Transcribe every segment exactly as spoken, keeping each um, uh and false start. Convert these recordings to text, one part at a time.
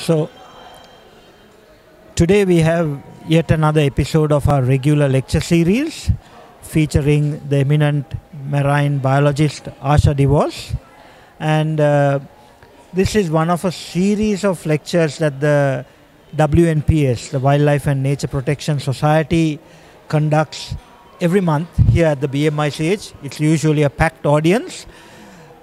So today we have yet another episode of our regular lecture series featuring the eminent marine biologist Asha de Vos, and uh, this is one of a series of lectures that the W N P S, the Wildlife and Nature Protection Society, conducts every month here at the B M I C H. It's usually a packed audience.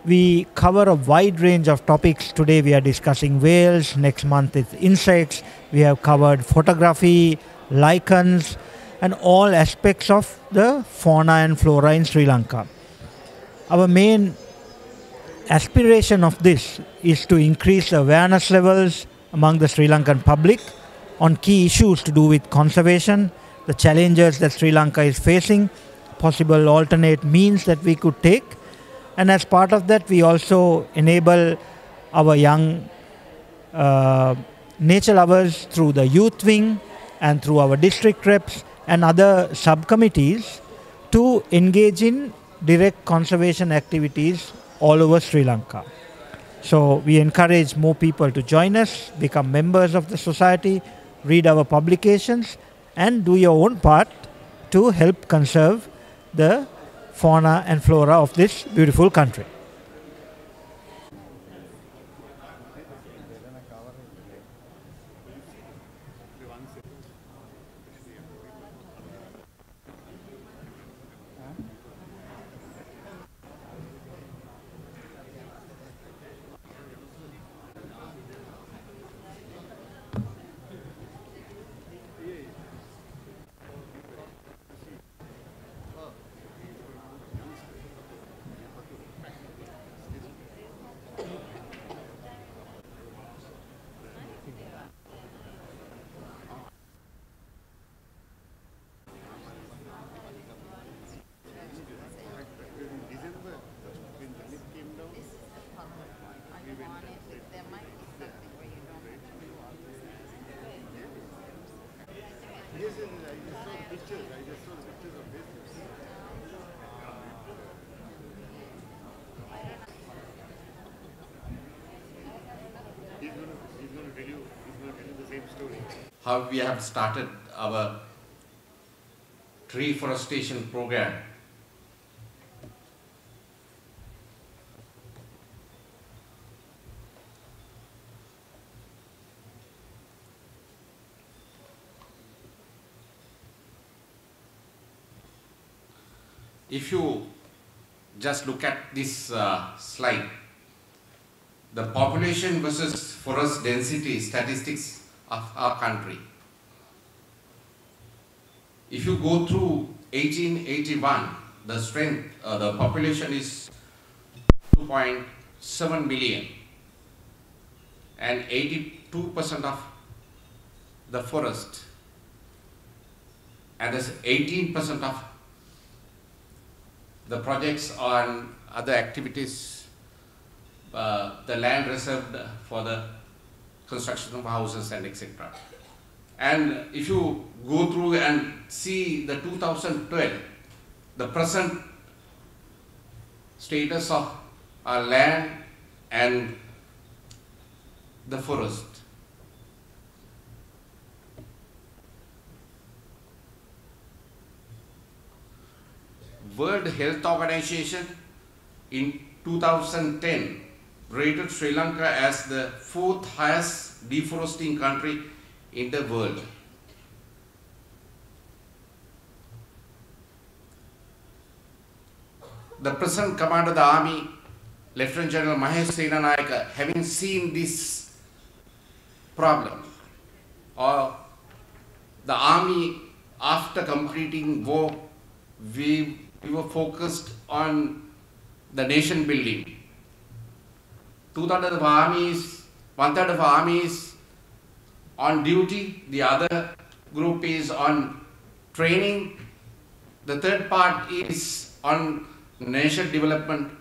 We cover a wide range of topics. Today we are discussing whales, next month it's insects. We have covered photography, lichens, and all aspects of the fauna and flora in Sri Lanka. Our main aspiration of this is to increase awareness levels among the Sri Lankan public on key issues to do with conservation, the challenges that Sri Lanka is facing, possible alternate means that we could take. And as part of that, we also enable our young uh, nature lovers through the youth wing and through our district reps and other subcommittees to engage in direct conservation activities all over Sri Lanka. So we encourage more people to join us, become members of the society, read our publications, and do your own part to help conserve the fauna and flora of this beautiful country. How we have started our tree forestation program. If you just look at this uh, slide, the population versus forest density statistics of our country. If you go through eighteen eighty-one, the strength, uh, the population is two point seven million, and eighty-two percent of the forest, and there's eighteen percent of the projects on other activities, uh, the land reserved for the construction of houses and et cetera. And if you go through and see the two thousand twelve, the present status of our land and the forest. World Health Organization in two thousand ten rated Sri Lanka as the fourth highest deforesting country in the world. The present commander of the army, Lieutenant General Mahesh Senanayaka, having seen this problem, or the army after completing war, we, we were focused on the nation building. Two-thirds of armies, one-third of armies on duty, the other group is on training, the third part is on nation development.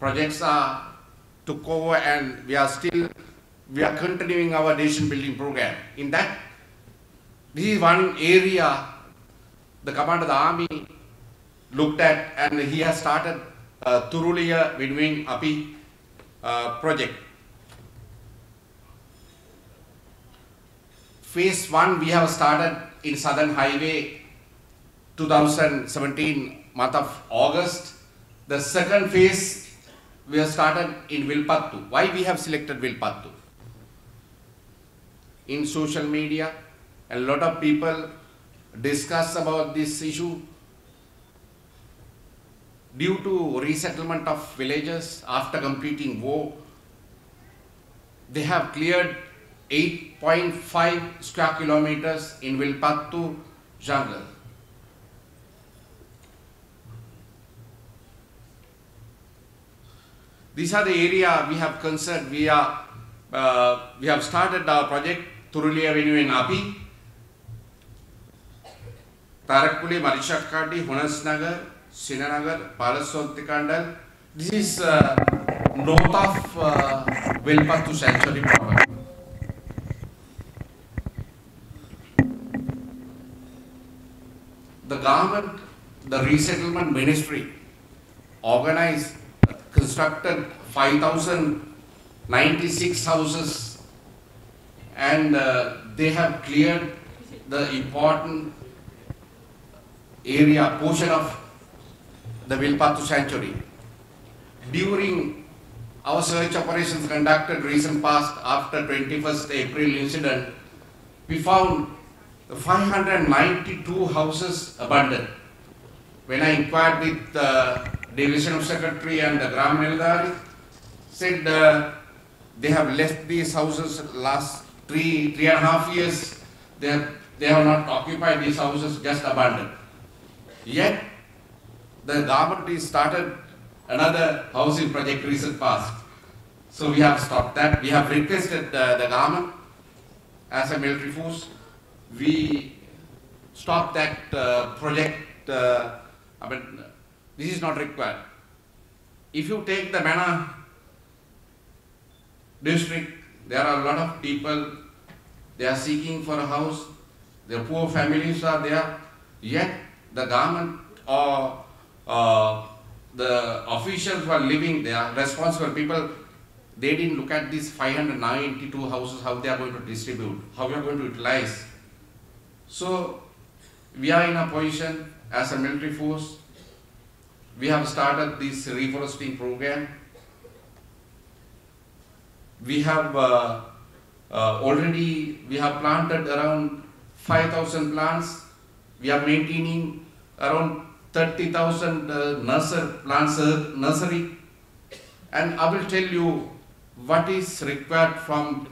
Projects are took over and we are still, we are continuing our nation building program. In that, this is one area the command of the army looked at, and he has started uh, Thurulia Winwing Api Uh, project. phase one we have started in Southern Highway twenty seventeen, month of August. The second phase we have started in Wilpattu. Why we have selected Wilpattu? In social media, a lot of people discuss about this issue. Due to resettlement of villages after completing war, they have cleared eight point five square kilometers in Wilpattu jungle. These are the area we have concerned. We are uh, we have started our project Thurulia Avenue in Api, Tarakpuli, Marishakkadi, Hunasnagar, Sinanagar, Paraswati Kandal. This is uh, north of uh, Wilpattu sanctuary proper. The government, the resettlement ministry, organized, constructed five thousand ninety-six houses, and uh, they have cleared the important area, portion of the Wilpattu sanctuary. During our search operations conducted recent past after twenty-first April incident, we found the five hundred ninety-two houses abandoned. When I inquired with the Divisional Secretary and the Gram Eldari, said uh, they have left these houses last three, three and a half years. They have, they have not occupied these houses, just abandoned. Yet, the government has started another housing project recent past. So we have stopped that. We have requested uh, the government as a military force. We stop that uh, project. uh, I mean, this is not required. If you take the Mana district, there are a lot of people, they are seeking for a house, their poor families are there, yet the government or uh, the officials who are living there, responsible people, they didn't look at these five hundred ninety-two houses, how they are going to distribute, how we are going to utilize. So, we are in a position as a military force. We have started this reforesting program. We have uh, uh, already, we have planted around five thousand plants. We are maintaining around thirty thousand uh, nursery plants, uh, nursery. And I will tell you what is required from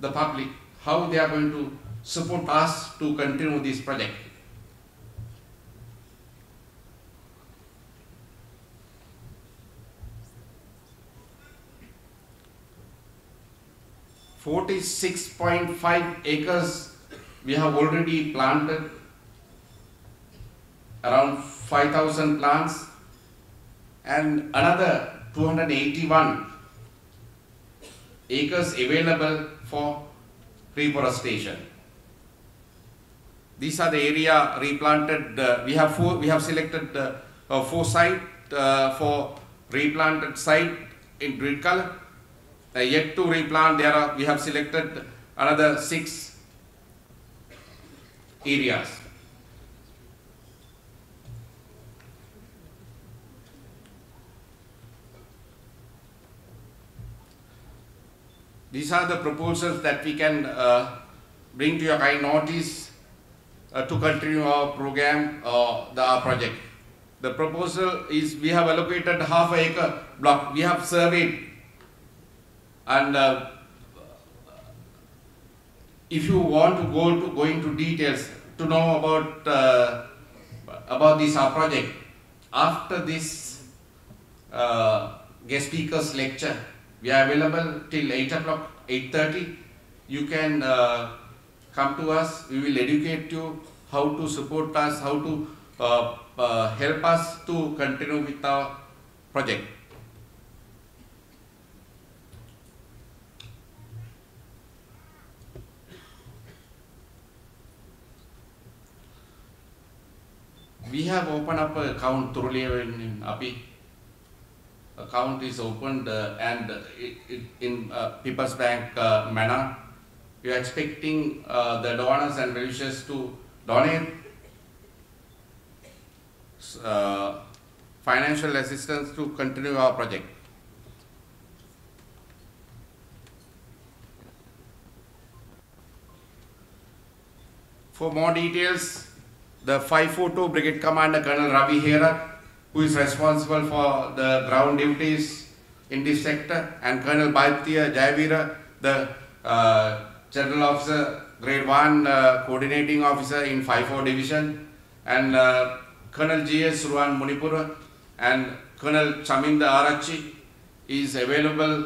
the public, how they are going to support us to continue this project. forty-six point five acres we have already planted, around five thousand plants, and another two hundred eighty-one acres available for reforestation. These are the area replanted. Uh, we have four, we have selected uh, uh, four sites uh, for replanted site in Drilkal. Uh, yet to replant, there are, we have selected another six areas. These are the proposals that we can uh, bring to your kind notice uh, to continue our program, uh, the, our project. The proposal is we have allocated half acre block. We have surveyed, and uh, if you want to go to go into details to know about uh, about this our project, after this uh, guest speaker's lecture, we are available till eight o'clock, eight thirty. You can uh, come to us. We will educate you how to support us, how to uh, uh, help us to continue with our project. We have opened up an account Thurulia in Api. Account is opened uh, and it, it, in uh, People's Bank uh, manner. We are expecting uh, the donors and well-wishers to donate uh, financial assistance to continue our project. For more details, the five forty-two Brigade Commander Colonel Ravi Herat, who is responsible for the ground duties in this sector, and Colonel Bhatia Jayavira, the uh, General Officer, Grade one uh, Coordinating Officer in five four Division, and uh, Colonel G S Ruan Munipura and Colonel Chaminda Arachi is available.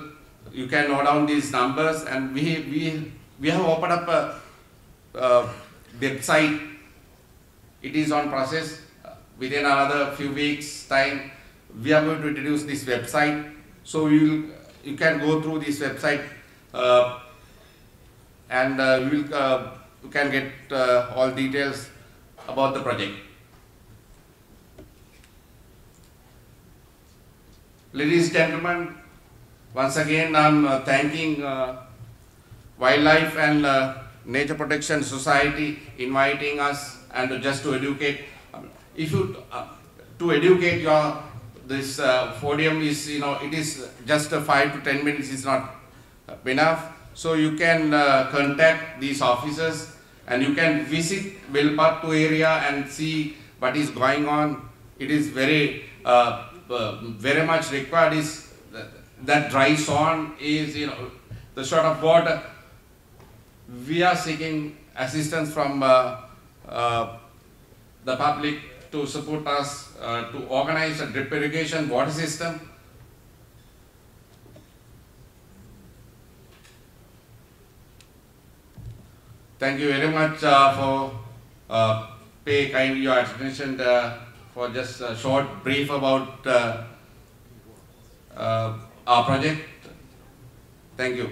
You can note down these numbers, and we, we, we have opened up a, a website. It is on process. Within another few weeks time, we are going to introduce this website. So you, you can go through this website uh, and uh, you, will, uh, you can get uh, all details about the project. Ladies and gentlemen, once again I am uh, thanking uh, Wildlife and uh, Nature Protection Society inviting us and uh, just to educate. If you uh, to educate your this uh, podium is, you know, it is just a five to ten minutes is not enough. So you can uh, contact these officers and you can visit Wilpattu area and see what is going on. It is very uh, uh, very much required. Is that, that dry zone is, you know, the short of water. We are seeking assistance from uh, uh, the public to support us uh, to organize a drip irrigation water system. Thank you very much uh, for uh, pay kindly your attention uh, for just a short brief about uh, uh, our project. Thank you.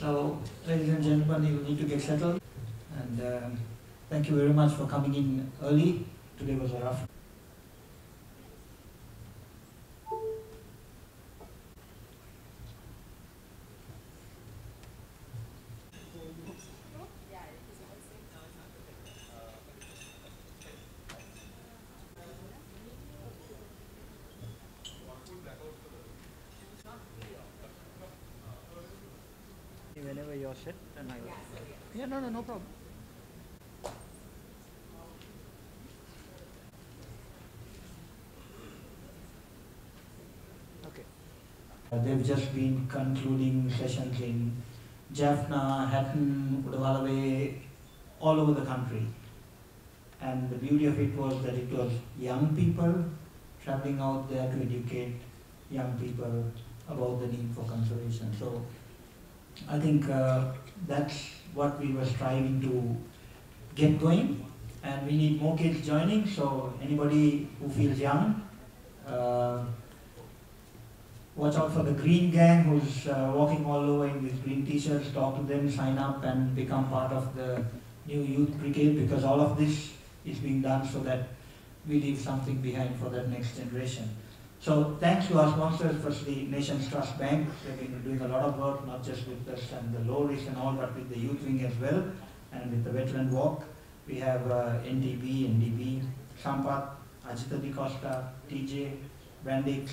So, ladies and gentlemen, you need to get settled, and uh, thank you very much for coming in early. Today was a rough. Yeah, no, no, no problem. Okay. Uh, they've just been concluding sessions in Jaffna, Hatton, Udawalaway, all over the country. And the beauty of it was that it was young people traveling out there to educate young people about the need for conservation. So I think uh, that's what we were striving to get going, and we need more kids joining. So anybody who feels young, uh, watch out for the green gang who's uh, walking all over in these green t-shirts. Talk to them, sign up and become part of the new youth brigade, because all of this is being done so that we leave something behind for the next generation. So thanks to our sponsors, firstly, Nations Trust Bank. They've been doing a lot of work, not just with us and the low risk and all, but with the youth wing as well, and with the veteran walk. We have uh, N D B, N D B, Sampath, Ajita Di Costa, T J, Bandix,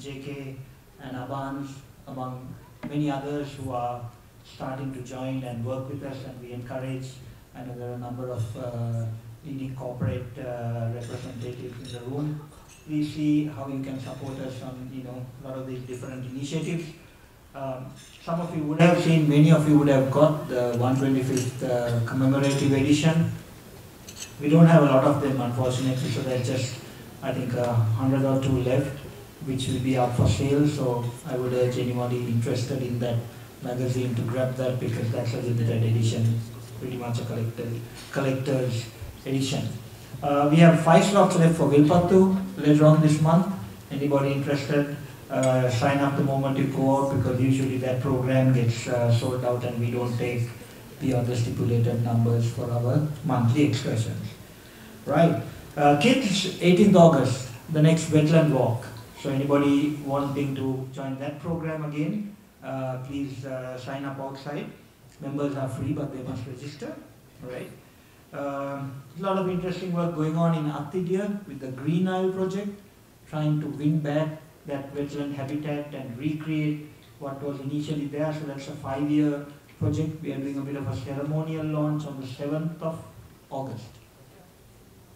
J K, and Abans, among many others who are starting to join and work with us, and we encourage. And there are a number of uh, leading corporate uh, representatives in the room. Please see how you can support us on, you know, a lot of these different initiatives. Um, some of you would have seen, many of you would have got the one hundred twenty-fifth uh, commemorative edition. We don't have a lot of them, unfortunately, so there's just, I think, a hundred or two left, which will be up for sale. So I would urge anybody interested in that magazine to grab that, because that's a limited edition, pretty much a collector, collector's edition. Uh, we have five slots left for Wilpattu later on this month. Anybody interested, uh, sign up the moment you go out, because usually that program gets uh, sold out and we don't take beyond the stipulated numbers for our monthly excursions. Right. Uh, kids, eighteenth August, the next wetland walk. So anybody wanting to join that program again, uh, please uh, sign up outside. Members are free, but they must register. Right. Uh, a lot of interesting work going on in Attidia with the Green Isle project, trying to win back that wetland habitat and recreate what was initially there. So that's a five-year project. We are doing a bit of a ceremonial launch on the seventh of August.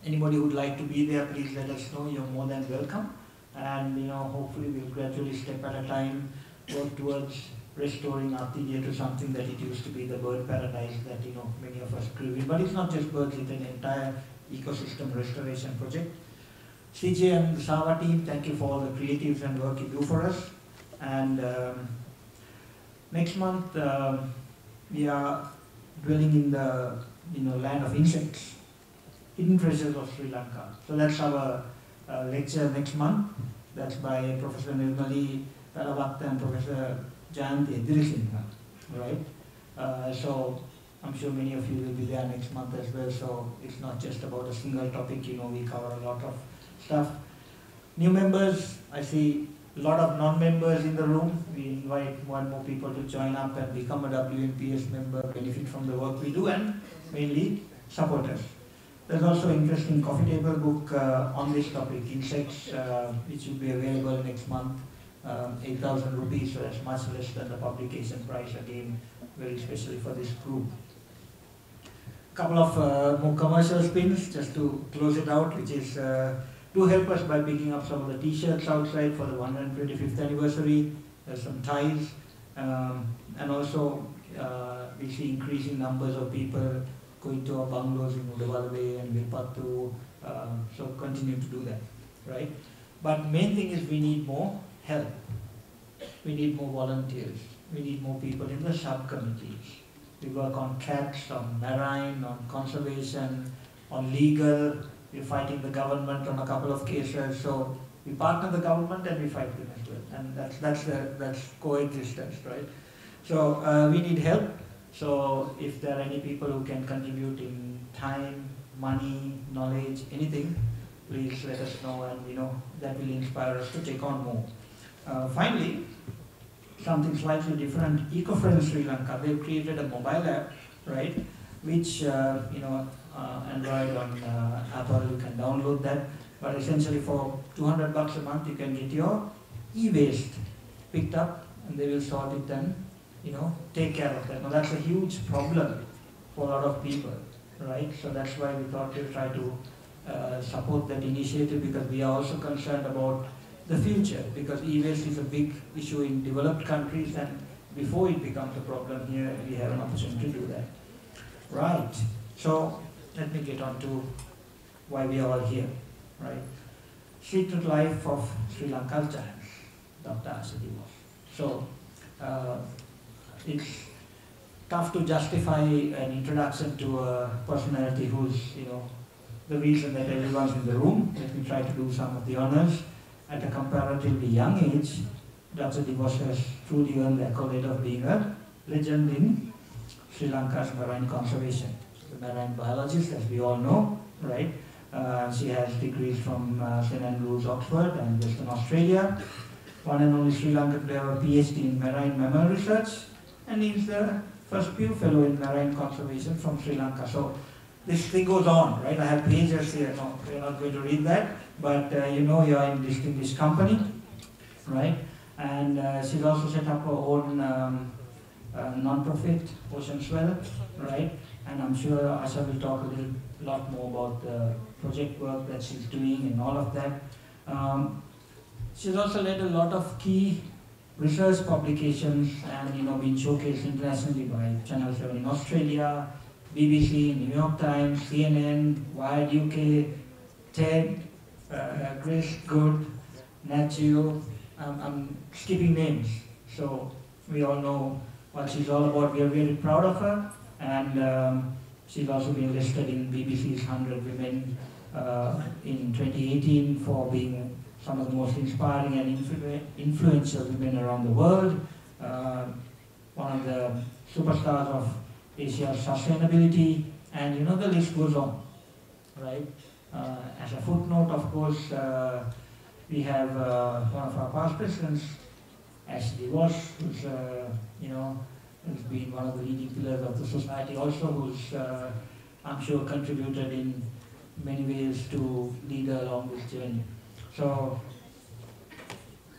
Anybody who would like to be there, please let us know. You're more than welcome. And you know, hopefully we'll gradually, step at a time, work towards restoring Attidia to something that it used to be, the bird paradise that you know many of us grew in. But it's not just birds, it's an entire ecosystem restoration project. C J and the Sava team, thank you for all the creatives and work you do for us. And um, next month uh, we are dwelling in the you know land of insects, hidden treasures of Sri Lanka. So that's our uh, lecture next month. That's by Professor Nirmali Parabhakta and Professor Jayant Edirisinghe, right? Uh, so I'm sure many of you will be there next month as well. So it's not just about a single topic. You know, we cover a lot of stuff. New members, I see a lot of non-members in the room. We invite more and more people to join up and become a W N P S member, benefit from the work we do, and mainly support us. There's also an interesting coffee table book uh, on this topic, insects, uh, which will be available next month. Um, eight thousand rupees, so that's much less than the publication price, again, very especially for this group. Couple of uh, more commercial spins just to close it out, which is uh, do help us by picking up some of the t-shirts outside for the one hundred twenty-fifth anniversary. There's some ties, um, and also uh, we see increasing numbers of people going to our bungalows in Udawalabey and Wilpattu, um, so continue to do that, right? But main thing is we need more help. We need more volunteers. We need more people in the subcommittees. We work on cats, on marine, on conservation, on legal. We're fighting the government on a couple of cases. So we partner the government and we fight them as well. And that's that's the, that's coexistence, right? So uh, we need help. So if there are any people who can contribute in time, money, knowledge, anything, please let us know, and you know that will inspire us to take on more. Uh, finally, something slightly different. EcoFriends Sri Lanka, they've created a mobile app, right? Which uh, you know, uh, Android on uh, Apple, you can download that. But essentially, for two hundred bucks a month, you can get your e-waste picked up, and they will sort it and you know take care of that. Now that's a huge problem for a lot of people, right? So that's why we thought we'll try to Uh, support that initiative, because we are also concerned about the future, because e-waste is a big issue in developed countries, and before it becomes a problem here, we have an opportunity to do that. Right, so let me get on to why we are all here, right? Secret Life of Sri Lankan Giants, Doctor Asha de Vos. So uh, it's tough to justify an introduction to a personality who's, you know, the reason that everyone's in the room. Let me try to do some of the honors. At a comparatively young age, Doctor de Vos has truly earned the accolade of being a legend in Sri Lanka's marine conservation. She's a marine biologist, as we all know, right? Uh, she has degrees from uh, Saint Andrews, Oxford, and Western Australia. One and only Sri Lankan to have a PhD in marine mammal research, and is the first Pew Fellow in marine conservation from Sri Lanka. So this thing goes on, right? I have pages here, no, you're not going to read that, but uh, you know you're in distinguished company, right? And uh, she's also set up her own um, uh, non-profit, Ocean Swell, right? And I'm sure Asha will talk a little, lot more about the project work that she's doing and all of that. Um, she's also led a lot of key research publications and, you know, been showcased internationally by Channel seven in Australia, B B C, New York Times, C N N, Wired U K, TED, uh, Chris Good, Nat Geo. Um, I'm skipping names, so we all know what she's all about. We are really proud of her, and um, she's also been listed in B B C's one hundred Women uh, in twenty eighteen for being some of the most inspiring and influ influential women around the world, uh, one of the superstars of Asia's sustainability, and you know the list goes on, right? Uh, as a footnote, of course, uh, we have uh, one of our past presidents, Asha de Vos, who's uh, you know, who's been one of the leading pillars of the society, also who's uh, I'm sure contributed in many ways to lead her along this journey. So,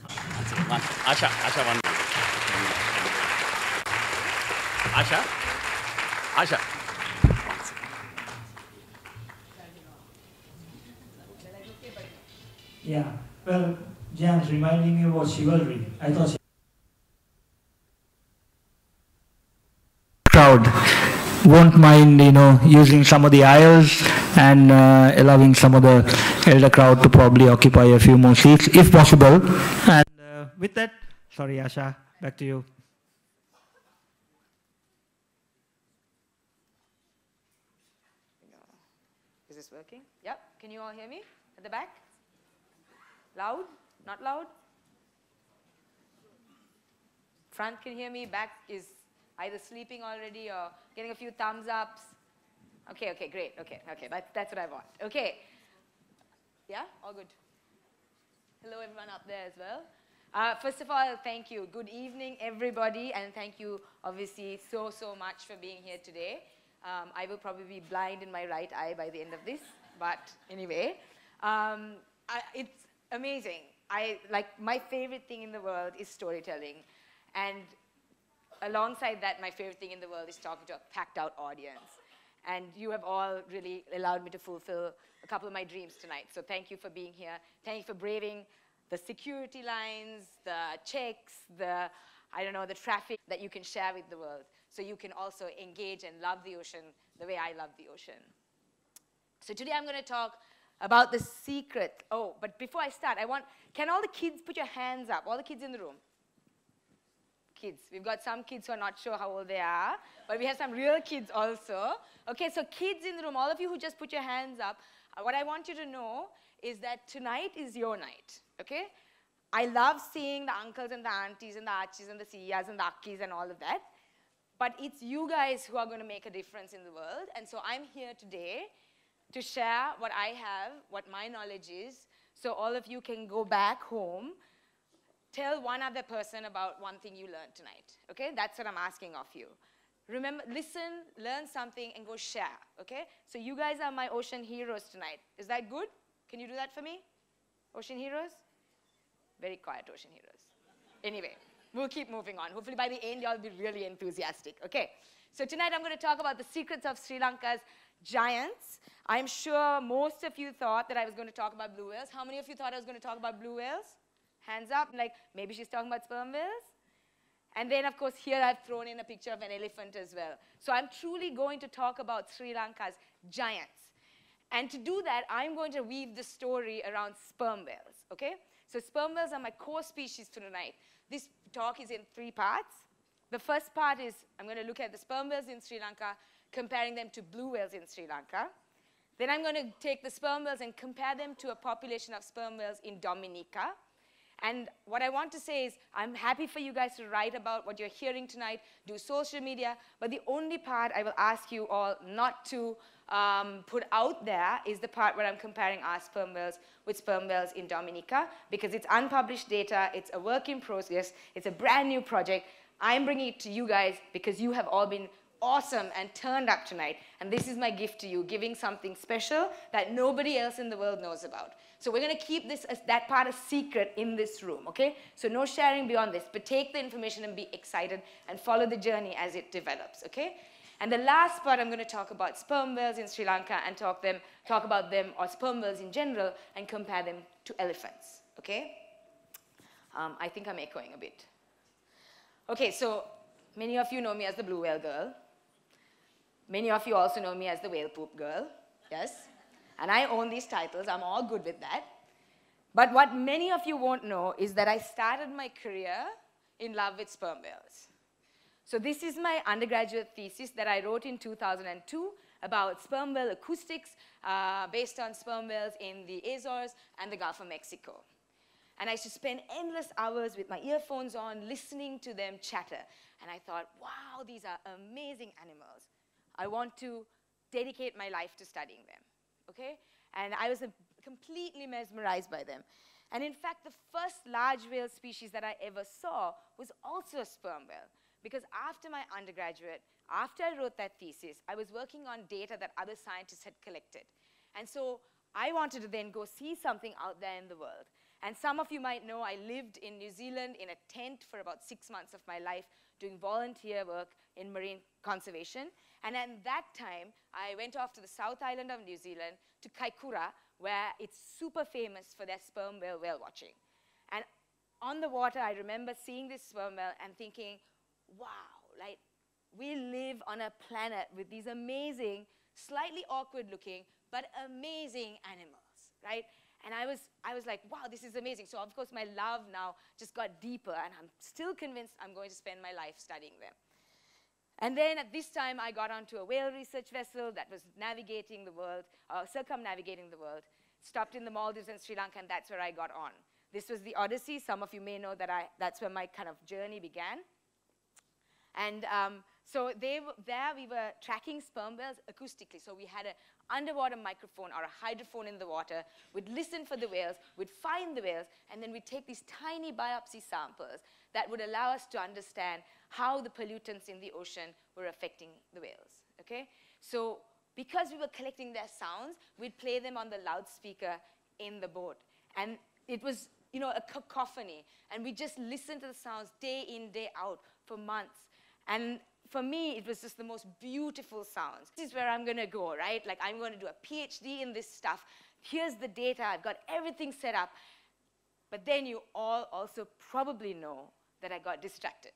Asha, Asha, one. Asha, Asha. Yeah, well, Jan's reminding me about chivalry. I thought she crowd won't mind, you know, using some of the aisles and uh, allowing some of the elder crowd to probably occupy a few more seats, if possible. And uh, with that, sorry, Asha, back to you. Is this working? Yep. Can you all hear me at the back? Loud? Not loud? Front can hear me, back is either sleeping already or getting a few thumbs ups. Okay, okay, great. Okay, okay, that, that's what I want. Okay. Yeah, all good. Hello, everyone up there as well. Uh, first of all, thank you. Good evening, everybody, and thank you, obviously, so, so much for being here today. Um, I will probably be blind in my right eye by the end of this, but anyway. Um, I, it's amazing. I, like, my favorite thing in the world is storytelling. And alongside that, my favorite thing in the world is talking to a packed out audience. And you have all really allowed me to fulfill a couple of my dreams tonight. So thank you for being here. Thank you for braving the security lines, the checks, the, I don't know, the traffic that you can share with the world. So you can also engage and love the ocean the way I love the ocean. So today I'm going to talk about the secret. Oh, but before I start, I want, can all the kids put your hands up? All the kids in the room? Kids. We've got some kids who are not sure how old they are, but we have some real kids also. Okay, so kids in the room, all of you who just put your hands up, what I want you to know is that tonight is your night, okay? I love seeing the uncles and the aunties and the archies and the C E As and the Akkis and all of that, but it's you guys who are going to make a difference in the world, and so I'm here today to share what I have, what my knowledge is, so all of you can go back home, tell one other person about one thing you learned tonight, okay? That's what I'm asking of you. Remember, listen, learn something, and go share, okay? So you guys are my ocean heroes tonight. Is that good? Can you do that for me? Ocean heroes? Very quiet ocean heroes. Anyway, we'll keep moving on. Hopefully by the end, y'all be really enthusiastic, okay? So tonight I'm gonna talk about the secrets of Sri Lanka's giants. I'm sure most of you thought that I was going to talk about blue whales. How many of you thought I was going to talk about blue whales? Hands up, like maybe she's talking about sperm whales. And then of course here I've thrown in a picture of an elephant as well. So I'm truly going to talk about Sri Lanka's giants. And to do that, I'm going to weave the story around sperm whales, okay? So sperm whales are my core species for tonight. This talk is in three parts. The first part is I'm going to look at the sperm whales in Sri Lanka, comparing them to blue whales in Sri Lanka. Then I'm going to take the sperm whales and compare them to a population of sperm whales in Dominica. And what I want to say is I'm happy for you guys to write about what you're hearing tonight, do social media, but the only part I will ask you all not to um, put out there is the part where I'm comparing our sperm whales with sperm whales in Dominica, because it's unpublished data, it's a work in progress, it's a brand new project. I'm bringing it to you guys because you have all been awesome and turned up tonight, and this is my gift to you, giving something special that nobody else in the world knows about. So we're going to keep this as that part a secret in this room, okay? So no sharing beyond this, but take the information and be excited and follow the journey as it develops, okay? And the last part, I'm going to talk about sperm whales in Sri Lanka and talk them talk about them or sperm whales in general and compare them to elephants, okay? um, I think I'm echoing a bit. Okay, so many of you know me as the blue whale girl. Many of you also know me as the whale poop girl, yes? And I own these titles, I'm all good with that. But what many of you won't know is that I started my career in love with sperm whales. So this is my undergraduate thesis that I wrote in two thousand two about sperm whale acoustics uh, based on sperm whales in the Azores and the Gulf of Mexico. And I used to spend endless hours with my earphones on, listening to them chatter. And I thought, wow, these are amazing animals. I want to dedicate my life to studying them, okay? And I was uh, completely mesmerized by them. And in fact, the first large whale species that I ever saw was also a sperm whale. Because after my undergraduate, after I wrote that thesis, I was working on data that other scientists had collected. And so I wanted to then go see something out there in the world. And some of you might know I lived in New Zealand in a tent for about six months of my life doing volunteer work in marine conservation. And at that time, I went off to the South Island of New Zealand to Kaikoura, where it's super famous for their sperm whale whale watching. And on the water, I remember seeing this sperm whale and thinking, wow, like we live on a planet with these amazing, slightly awkward looking, but amazing animals, right? And I was, I was like, wow, this is amazing. So of course, my love now just got deeper, and I'm still convinced I'm going to spend my life studying them. And then at this time, I got onto a whale research vessel that was navigating the world, uh, circumnavigating the world, stopped in the Maldives and Sri Lanka, and that's where I got on. This was the Odyssey. Some of you may know that I, that's where my kind of journey began. And um, so they were, there we were tracking sperm whales acoustically. So we had an underwater microphone or a hydrophone in the water. We'd listen for the whales, we'd find the whales, and then we'd take these tiny biopsy samples that would allow us to understand how the pollutants in the ocean were affecting the whales, okay? So because we were collecting their sounds, we'd play them on the loudspeaker in the boat. And it was, you know, a cacophony. And we just listened to the sounds day in, day out for months. And for me, it was just the most beautiful sounds. This is where I'm going to go, right? Like, I'm going to do a PhD in this stuff. Here's the data. I've got everything set up. But then you all also probably know that I got distracted.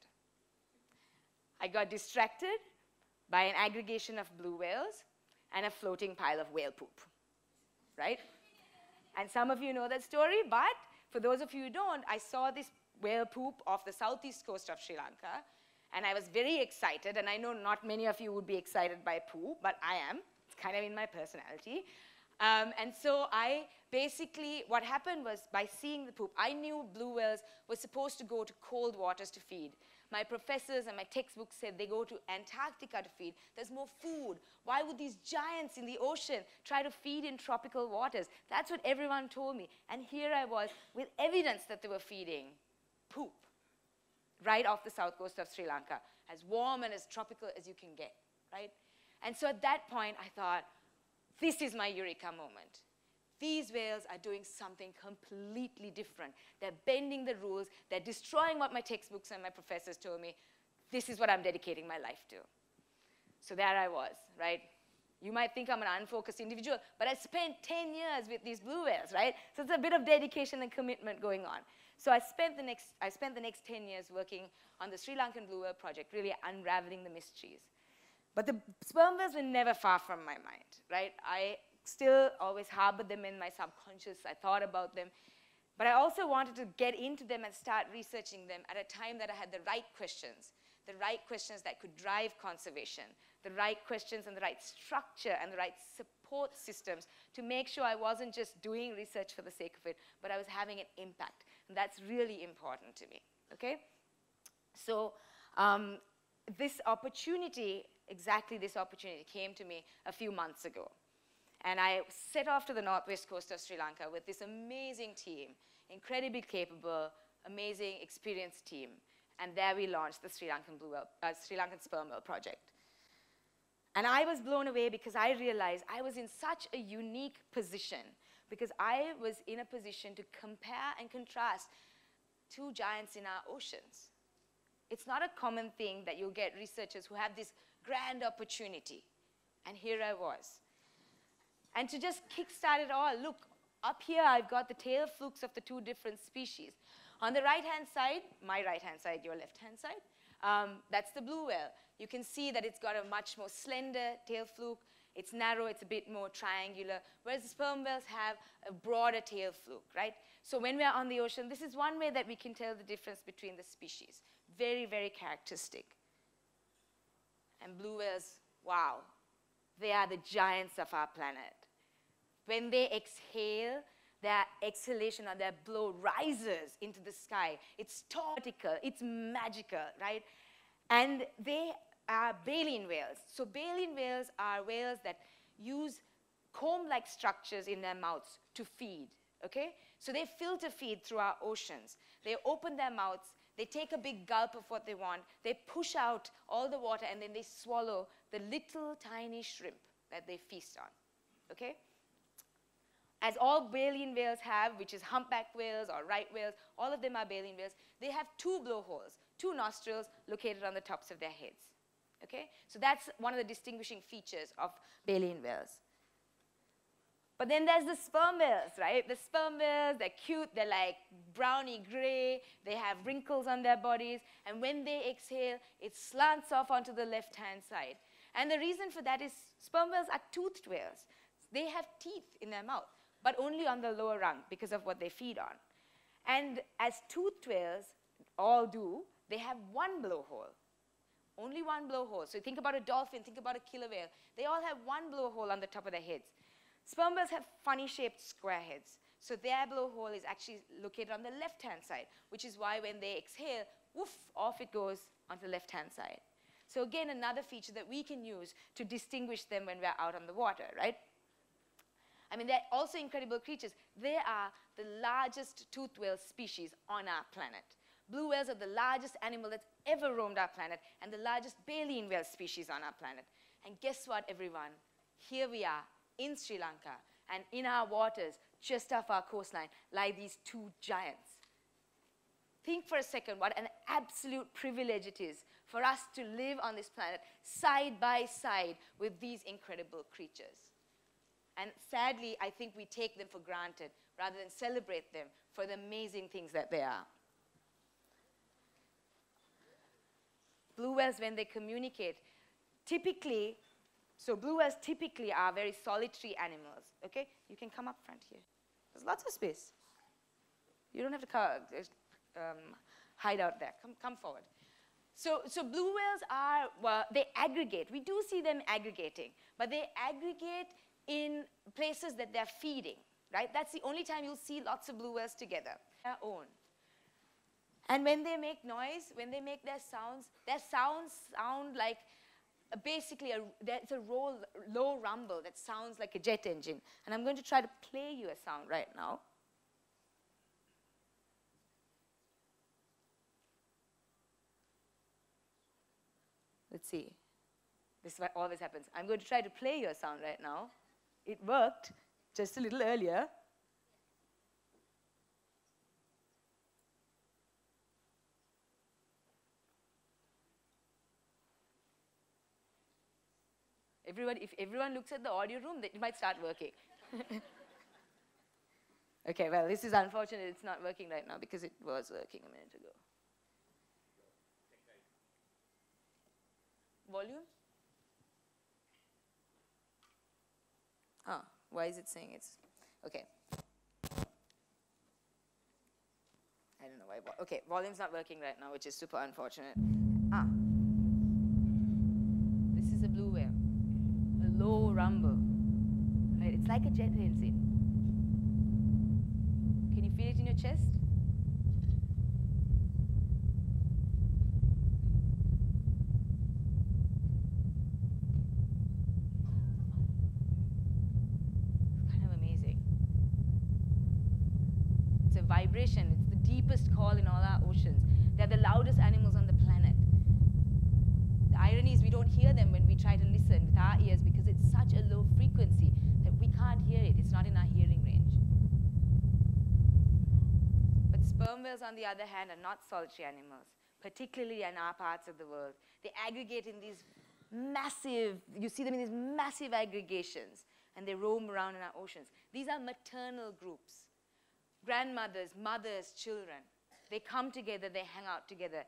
I got distracted by an aggregation of blue whales and a floating pile of whale poop, right? And some of you know that story, but for those of you who don't, I saw this whale poop off the southeast coast of Sri Lanka. And I was very excited, and I know not many of you would be excited by poo, but I am. It's kind of in my personality. Um, and so I basically, what happened was by seeing the poop, I knew blue whales were supposed to go to cold waters to feed. My professors and my textbooks said they go to Antarctica to feed. There's more food. Why would these giants in the ocean try to feed in tropical waters? That's what everyone told me. And here I was with evidence that they were feeding poop right off the south coast of Sri Lanka, as warm and as tropical as you can get, right? And so at that point, I thought, this is my eureka moment. These whales are doing something completely different. They're bending the rules. They're destroying what my textbooks and my professors told me. This is what I'm dedicating my life to. So there I was, right? You might think I'm an unfocused individual, but I spent ten years with these blue whales, right? So it's a bit of dedication and commitment going on. So I spent the next, I spent the next ten years working on the Sri Lankan Blue Whale Project, really unraveling the mysteries. But the sperm whales were never far from my mind, right? I still always harbored them in my subconscious. I thought about them. But I also wanted to get into them and start researching them at a time that I had the right questions, the right questions that could drive conservation, the right questions and the right structure and the right support systems to make sure I wasn't just doing research for the sake of it, but I was having an impact. And that's really important to me, okay? So um, this opportunity, exactly this opportunity came to me a few months ago. And I set off to the northwest coast of Sri Lanka with this amazing team, incredibly capable, amazing, experienced team. And there we launched the Sri Lankan, Blue Whale, uh, Sri Lankan Sperm Whale Project. And I was blown away because I realized I was in such a unique position because I was in a position to compare and contrast two giants in our oceans. It's not a common thing that you'll get researchers who have this grand opportunity. And here I was. And to just kickstart it all, look, up here I've got the tail flukes of the two different species. On the right-hand side, my right-hand side, your left-hand side, um, that's the blue whale. You can see that it's got a much more slender tail fluke. It's narrow, it's a bit more triangular, whereas the sperm whales have a broader tail fluke, right? So when we're on the ocean, this is one way that we can tell the difference between the species. Very, very characteristic. And blue whales, wow, they are the giants of our planet. When they exhale, that exhalation or that blow rises into the sky. It's vertical, it's magical, right? And they are baleen whales. So baleen whales are whales that use comb-like structures in their mouths to feed, okay? So they filter feed through our oceans. They open their mouths, they take a big gulp of what they want, they push out all the water, and then they swallow the little tiny shrimp that they feast on, okay? As all baleen whales have, which is humpback whales or right whales, all of them are baleen whales, they have two blowholes, two nostrils located on the tops of their heads, okay? So that's one of the distinguishing features of baleen whales. But then there's the sperm whales, right? The sperm whales, they're cute, they're like browny gray, they have wrinkles on their bodies, and when they exhale, it slants off onto the left-hand side. And the reason for that is sperm whales are toothed whales. They have teeth in their mouth, but only on the lower rung because of what they feed on. And as toothed whales all do, they have one blowhole. Only one blowhole. So think about a dolphin, think about a killer whale. They all have one blowhole on the top of their heads. Sperm whales have funny-shaped square heads, so their blowhole is actually located on the left-hand side, which is why when they exhale, woof, off it goes onto the left-hand side. So again, another feature that we can use to distinguish them when we're out on the water, right? I mean, they're also incredible creatures. They are the largest toothed whale species on our planet. Blue whales are the largest animal that's ever roamed our planet and the largest baleen whale species on our planet. And guess what, everyone? Here we are, in Sri Lanka, and in our waters, just off our coastline, lie these two giants. Think for a second what an absolute privilege it is for us to live on this planet side by side with these incredible creatures. And sadly, I think we take them for granted rather than celebrate them for the amazing things that they are. Blue whales, when they communicate, typically So blue whales typically are very solitary animals, okay? You can come up front here. There's lots of space. You don't have to um, hide out there. Come, come forward. So, so blue whales are, well, they aggregate. We do see them aggregating, but they aggregate in places that they're feeding, right? That's the only time you'll see lots of blue whales together, their own. And when they make noise, when they make their sounds, their sounds sound like basically, a, there's a roll, low rumble that sounds like a jet engine. And I'm going to try to play you a sound right now. Let's see. This is what always happens. I'm going to try to play you a sound right now. It worked just a little earlier. Everyone, if everyone looks at the audio room, it might start working. Okay, well, this is unfortunate. It's not working right now because it was working a minute ago. Volume? Ah, why is it saying it's... Okay. I don't know why. Okay, volume's not working right now, which is super unfortunate. Ah. This is a blue whale. Low rumble, right? It's like a jet engine. Can you feel it in your chest? It's kind of amazing. It's a vibration. It's the deepest call in all our oceans. They're the loudest animals on the planet. The irony is we don't hear them when we try to listen with our ears because it's such a low frequency that we can't hear it. It's not in our hearing range. But sperm whales, on the other hand, are not solitary animals, particularly in our parts of the world. They aggregate in these massive, you see them in these massive aggregations, and they roam around in our oceans. These are maternal groups. Grandmothers, mothers, children. They come together, they hang out together.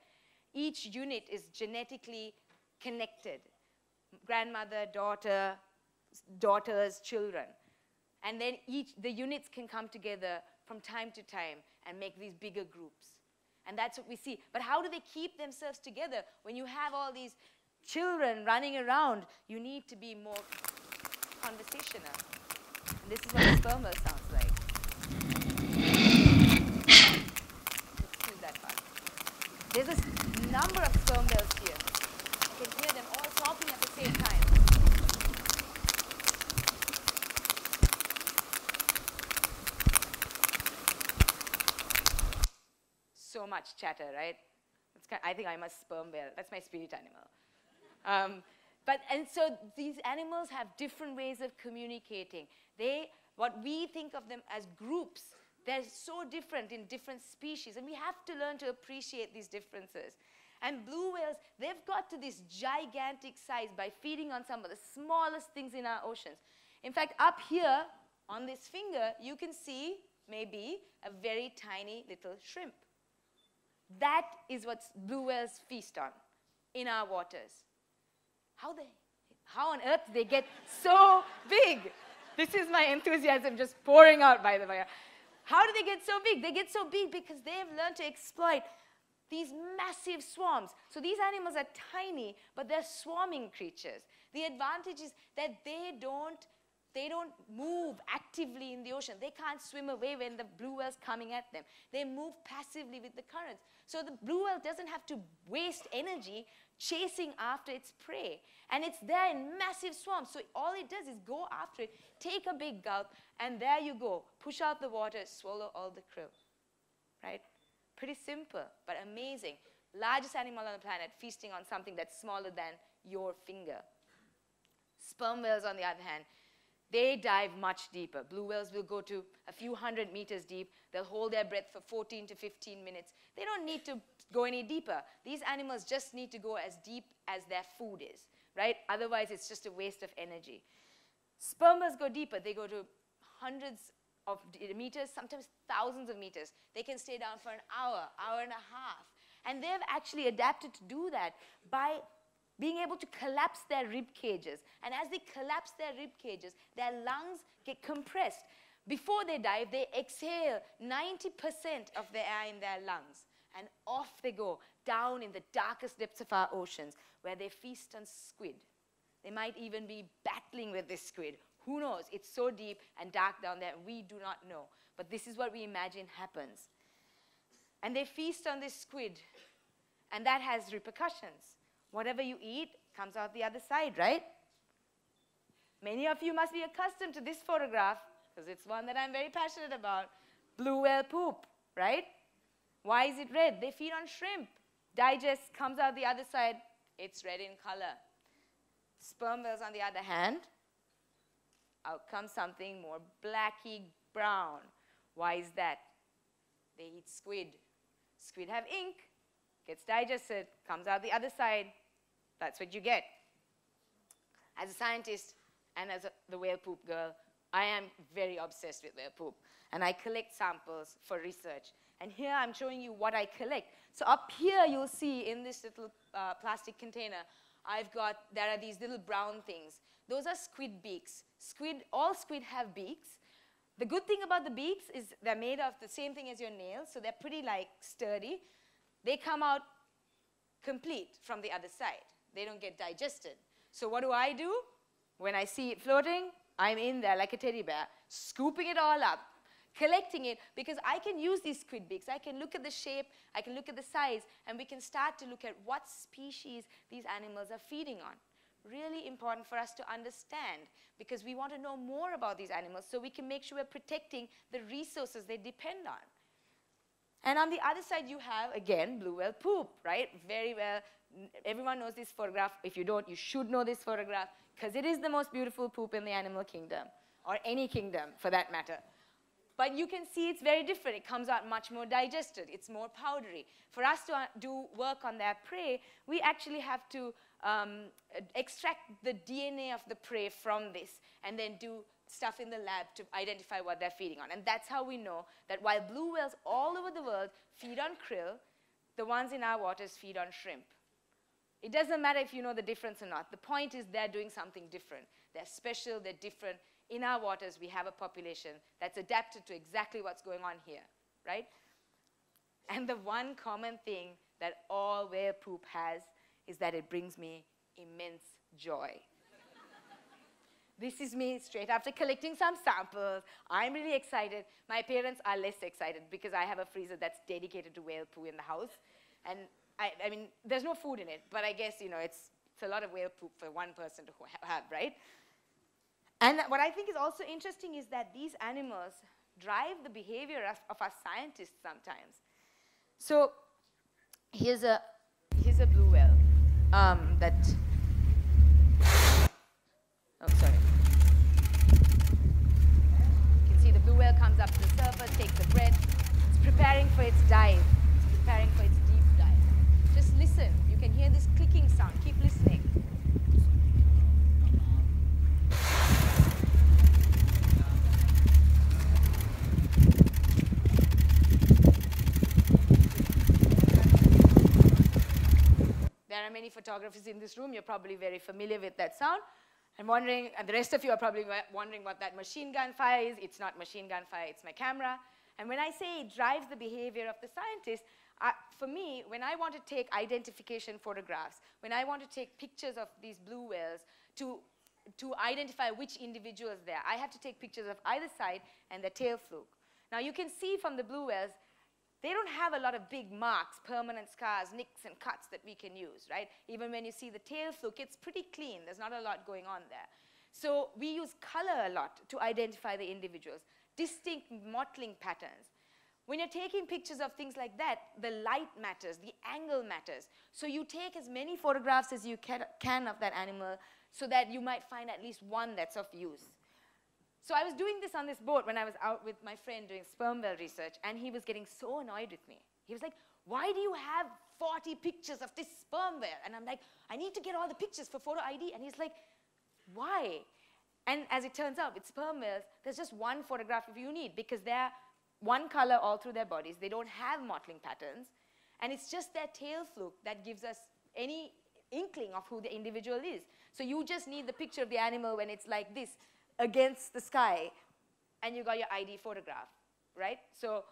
Each unit is genetically connected. Grandmother, daughter, daughters, children. And then each, the units can come together from time to time and make these bigger groups. And that's what we see. But how do they keep themselves together when you have all these children running around? You need to be more conversational. And this is what the sperm whale sounds like. There's a number of sperm whales here. You can hear them all talking at the same time. So much chatter, right? It's kind of, I think I'm a sperm whale. That's my spirit animal. Um, but, and so these animals have different ways of communicating. They, what we think of them as groups, they're so different in different species, and we have to learn to appreciate these differences. And blue whales, they've got to this gigantic size by feeding on some of the smallest things in our oceans. In fact, up here on this finger, you can see maybe a very tiny little shrimp. That is what blue whales feast on in our waters. How they, how on earth they get so big? This is my enthusiasm just pouring out, by the way. How do they get so big? They get so big because they've learned to exploit these massive swarms. So these animals are tiny, but they're swarming creatures. The advantage is that they don't, they don't move actively in the ocean. They can't swim away when the blue whale's coming at them. They move passively with the currents. So the blue whale doesn't have to waste energy chasing after its prey. And it's there in massive swarms. So all it does is go after it, take a big gulp, and there you go. Push out the water, swallow all the krill, right? Pretty simple, but amazing. Largest animal on the planet feasting on something that's smaller than your finger. Sperm whales, on the other hand, they dive much deeper. Blue whales will go to a few hundred meters deep. They'll hold their breath for fourteen to fifteen minutes. They don't need to go any deeper. These animals just need to go as deep as their food is, right? Otherwise, it's just a waste of energy. Sperm whales go deeper. They go to hundreds of meters, sometimes thousands of meters. They can stay down for an hour, hour and a half. And they've actually adapted to do that by being able to collapse their rib cages. And as they collapse their rib cages, their lungs get compressed. Before they dive, they exhale ninety percent of the air in their lungs. And off they go, down in the darkest depths of our oceans, where they feast on squid. They might even be battling with this squid. Who knows? It's so deep and dark down there, we do not know. But this is what we imagine happens. And they feast on this squid, and that has repercussions. Whatever you eat comes out the other side, right? Many of you must be accustomed to this photograph, because it's one that I'm very passionate about. Blue whale poop, right? Why is it red? They feed on shrimp. Digest, comes out the other side, it's red in color. Sperm whales, on the other hand, out comes something more blacky brown. Why is that? They eat squid. Squid have ink. Gets digested, comes out the other side. That's what you get. As a scientist and as a, the whale poop girl, I am very obsessed with whale poop. And I collect samples for research. And here I'm showing you what I collect. So up here you'll see in this little uh, plastic container, I've got, there are these little brown things. Those are squid beaks. Squid, all squid have beaks. The good thing about the beaks is they're made of the same thing as your nails, so they're pretty like sturdy. They come out complete from the other side. They don't get digested. So what do I do? When I see it floating, I'm in there like a teddy bear, scooping it all up, collecting it, because I can use these squid beaks. I can look at the shape, I can look at the size, and we can start to look at what species these animals are feeding on. Really important for us to understand, because we want to know more about these animals so we can make sure we're protecting the resources they depend on. And on the other side, you have, again, blue whale poop, right? Very well, everyone knows this photograph. If you don't, you should know this photograph, because it is the most beautiful poop in the animal kingdom, or any kingdom, for that matter. But you can see it's very different. It comes out much more digested. It's more powdery. For us to do work on their prey, we actually have to um, extract the D N A of the prey from this, and then do stuff in the lab to identify what they're feeding on. And that's how we know that while blue whales all over the world feed on krill, the ones in our waters feed on shrimp. It doesn't matter if you know the difference or not. The point is they're doing something different. They're special, they're different. In our waters, we have a population that's adapted to exactly what's going on here, right? And the one common thing that all whale poop has is that it brings me immense joy. This is me straight after collecting some samples. I'm really excited. My parents are less excited because I have a freezer that's dedicated to whale poo in the house. And I, I mean, there's no food in it, but I guess, you know, it's, it's a lot of whale poop for one person to have, right? And what I think is also interesting is that these animals drive the behavior of, of our scientists sometimes. So here's a, here's a blue whale um, that, oh, sorry. You can see the blue whale comes up to the surface, takes a breath. It's preparing for its dive. It's preparing for its deep dive. Just listen. You can hear this clicking sound. Keep listening. There are many photographers in this room. You're probably very familiar with that sound. I'm wondering, and the rest of you are probably wondering what that machine gun fire is. It's not machine gun fire, it's my camera. And when I say it drives the behavior of the scientist, uh, for me, when I want to take identification photographs, when I want to take pictures of these blue whales to, to identify which individuals they are, I have to take pictures of either side and the tail fluke. Now you can see from the blue whales, they don't have a lot of big marks, permanent scars, nicks and cuts that we can use, right? Even when you see the tail fluke, it's pretty clean. There's not a lot going on there. So we use color a lot to identify the individuals, distinct mottling patterns. When you're taking pictures of things like that, the light matters, the angle matters. So you take as many photographs as you can of that animal so that you might find at least one that's of use. So I was doing this on this boat when I was out with my friend doing sperm whale research, and he was getting so annoyed with me. He was like, why do you have forty pictures of this sperm whale? And I'm like, I need to get all the pictures for photo I D. And he's like, why? And as it turns out, with sperm whales, there's just one photograph you need because they're one color all through their bodies. They don't have mottling patterns. And it's just their tail fluke that gives us any inkling of who the individual is. So you just need the picture of the animal when it's like this, against the sky, and you got your I D photograph, right? So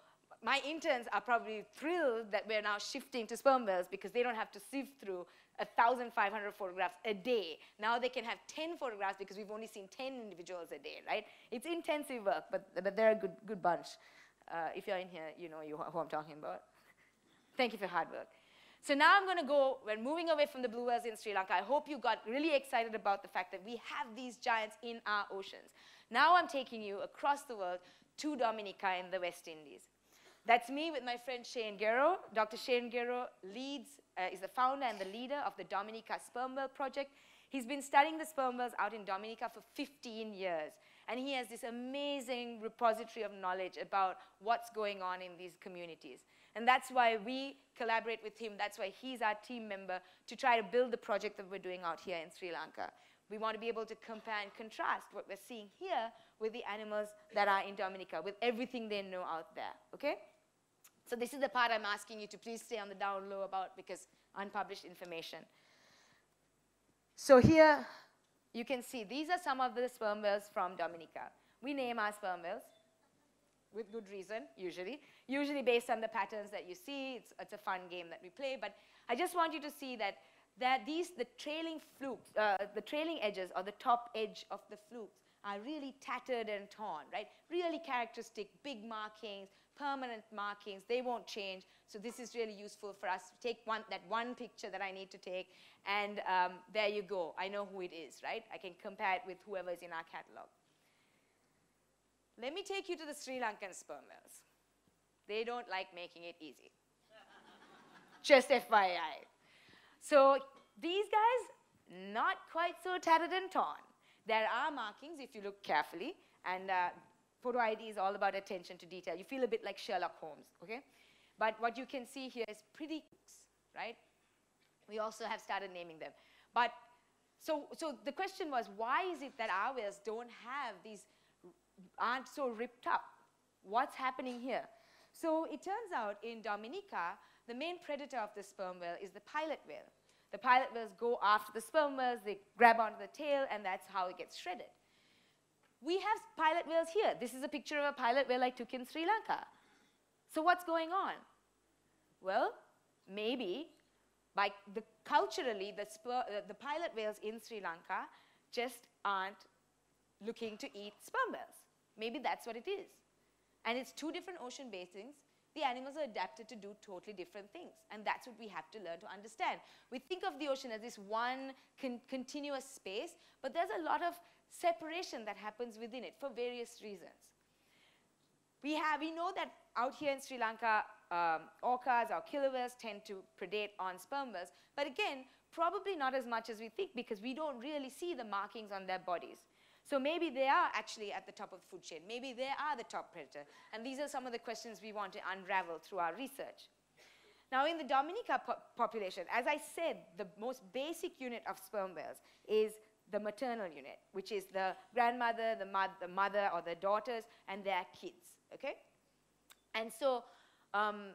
my interns are probably thrilled that we're now shifting to sperm whales because they don't have to sift through one thousand five hundred photographs a day. Now they can have ten photographs because we've only seen ten individuals a day, right? It's intensive work, but, but they're a good, good bunch. Uh, if you're in here, you know you, who I'm talking about. Thank you for your hard work. So now I'm going to go, we're moving away from the blue whales in Sri Lanka. I hope you got really excited about the fact that we have these giants in our oceans. Now I'm taking you across the world to Dominica in the West Indies. That's me with my friend Shane Guerrero. Doctor Shane Guerrero leads, uh, is the founder and the leader of the Dominica Sperm Whale Project. He's been studying the sperm whales out in Dominica for fifteen years. And he has this amazing repository of knowledge about what's going on in these communities. And that's why we collaborate with him. That's why he's our team member to try to build the project that we're doing out here in Sri Lanka. We want to be able to compare and contrast what we're seeing here with the animals that are in Dominica, with everything they know out there, okay? So this is the part I'm asking you to please stay on the down low about because unpublished information. So here you can see these are some of the sperm whales from Dominica. We name our sperm whales. With good reason, usually. Usually based on the patterns that you see, it's, it's a fun game that we play. But I just want you to see that, that these, the trailing flukes, uh, the trailing edges or the top edge of the flukes are really tattered and torn, right? Really characteristic, big markings, permanent markings. They won't change. So this is really useful for us to take one, that one picture that I need to take, and um, there you go. I know who it is, right? I can compare it with whoever's in our catalog. Let me take you to the Sri Lankan sperm whales. They don't like making it easy. Just F Y I. So these guys, not quite so tattered and torn. There are markings if you look carefully, and uh, photo I D is all about attention to detail. You feel a bit like Sherlock Holmes, okay? But what you can see here is pretty, right? We also have started naming them. But so, so the question was, why is it that our whales don't have these aren't so ripped up? What's happening here? So it turns out in Dominica, the main predator of the sperm whale is the pilot whale. The pilot whales go after the sperm whales, they grab onto the tail, and that's how it gets shredded. We have pilot whales here. This is a picture of a pilot whale I took in Sri Lanka. So what's going on? Well, maybe by the, culturally, the, sper, uh, the pilot whales in Sri Lanka just aren't looking to eat sperm whales. Maybe that's what it is. And it's two different ocean basins. the animals are adapted to do totally different things. And that's what we have to learn to understand. We think of the ocean as this one con continuous space, but there's a lot of separation that happens within it for various reasons. We, have, we know that out here in Sri Lanka, um, orcas or killivores tend to predate on sperm whales, but again, probably not as much as we think because we don't really see the markings on their bodies. So maybe they are actually at the top of the food chain. Maybe they are the top predator. And these are some of the questions we want to unravel through our research. Now, in the Dominica po population, as I said, the most basic unit of sperm whales is the maternal unit, which is the grandmother, the, mo the mother, or the daughters, and their kids, okay? And so um,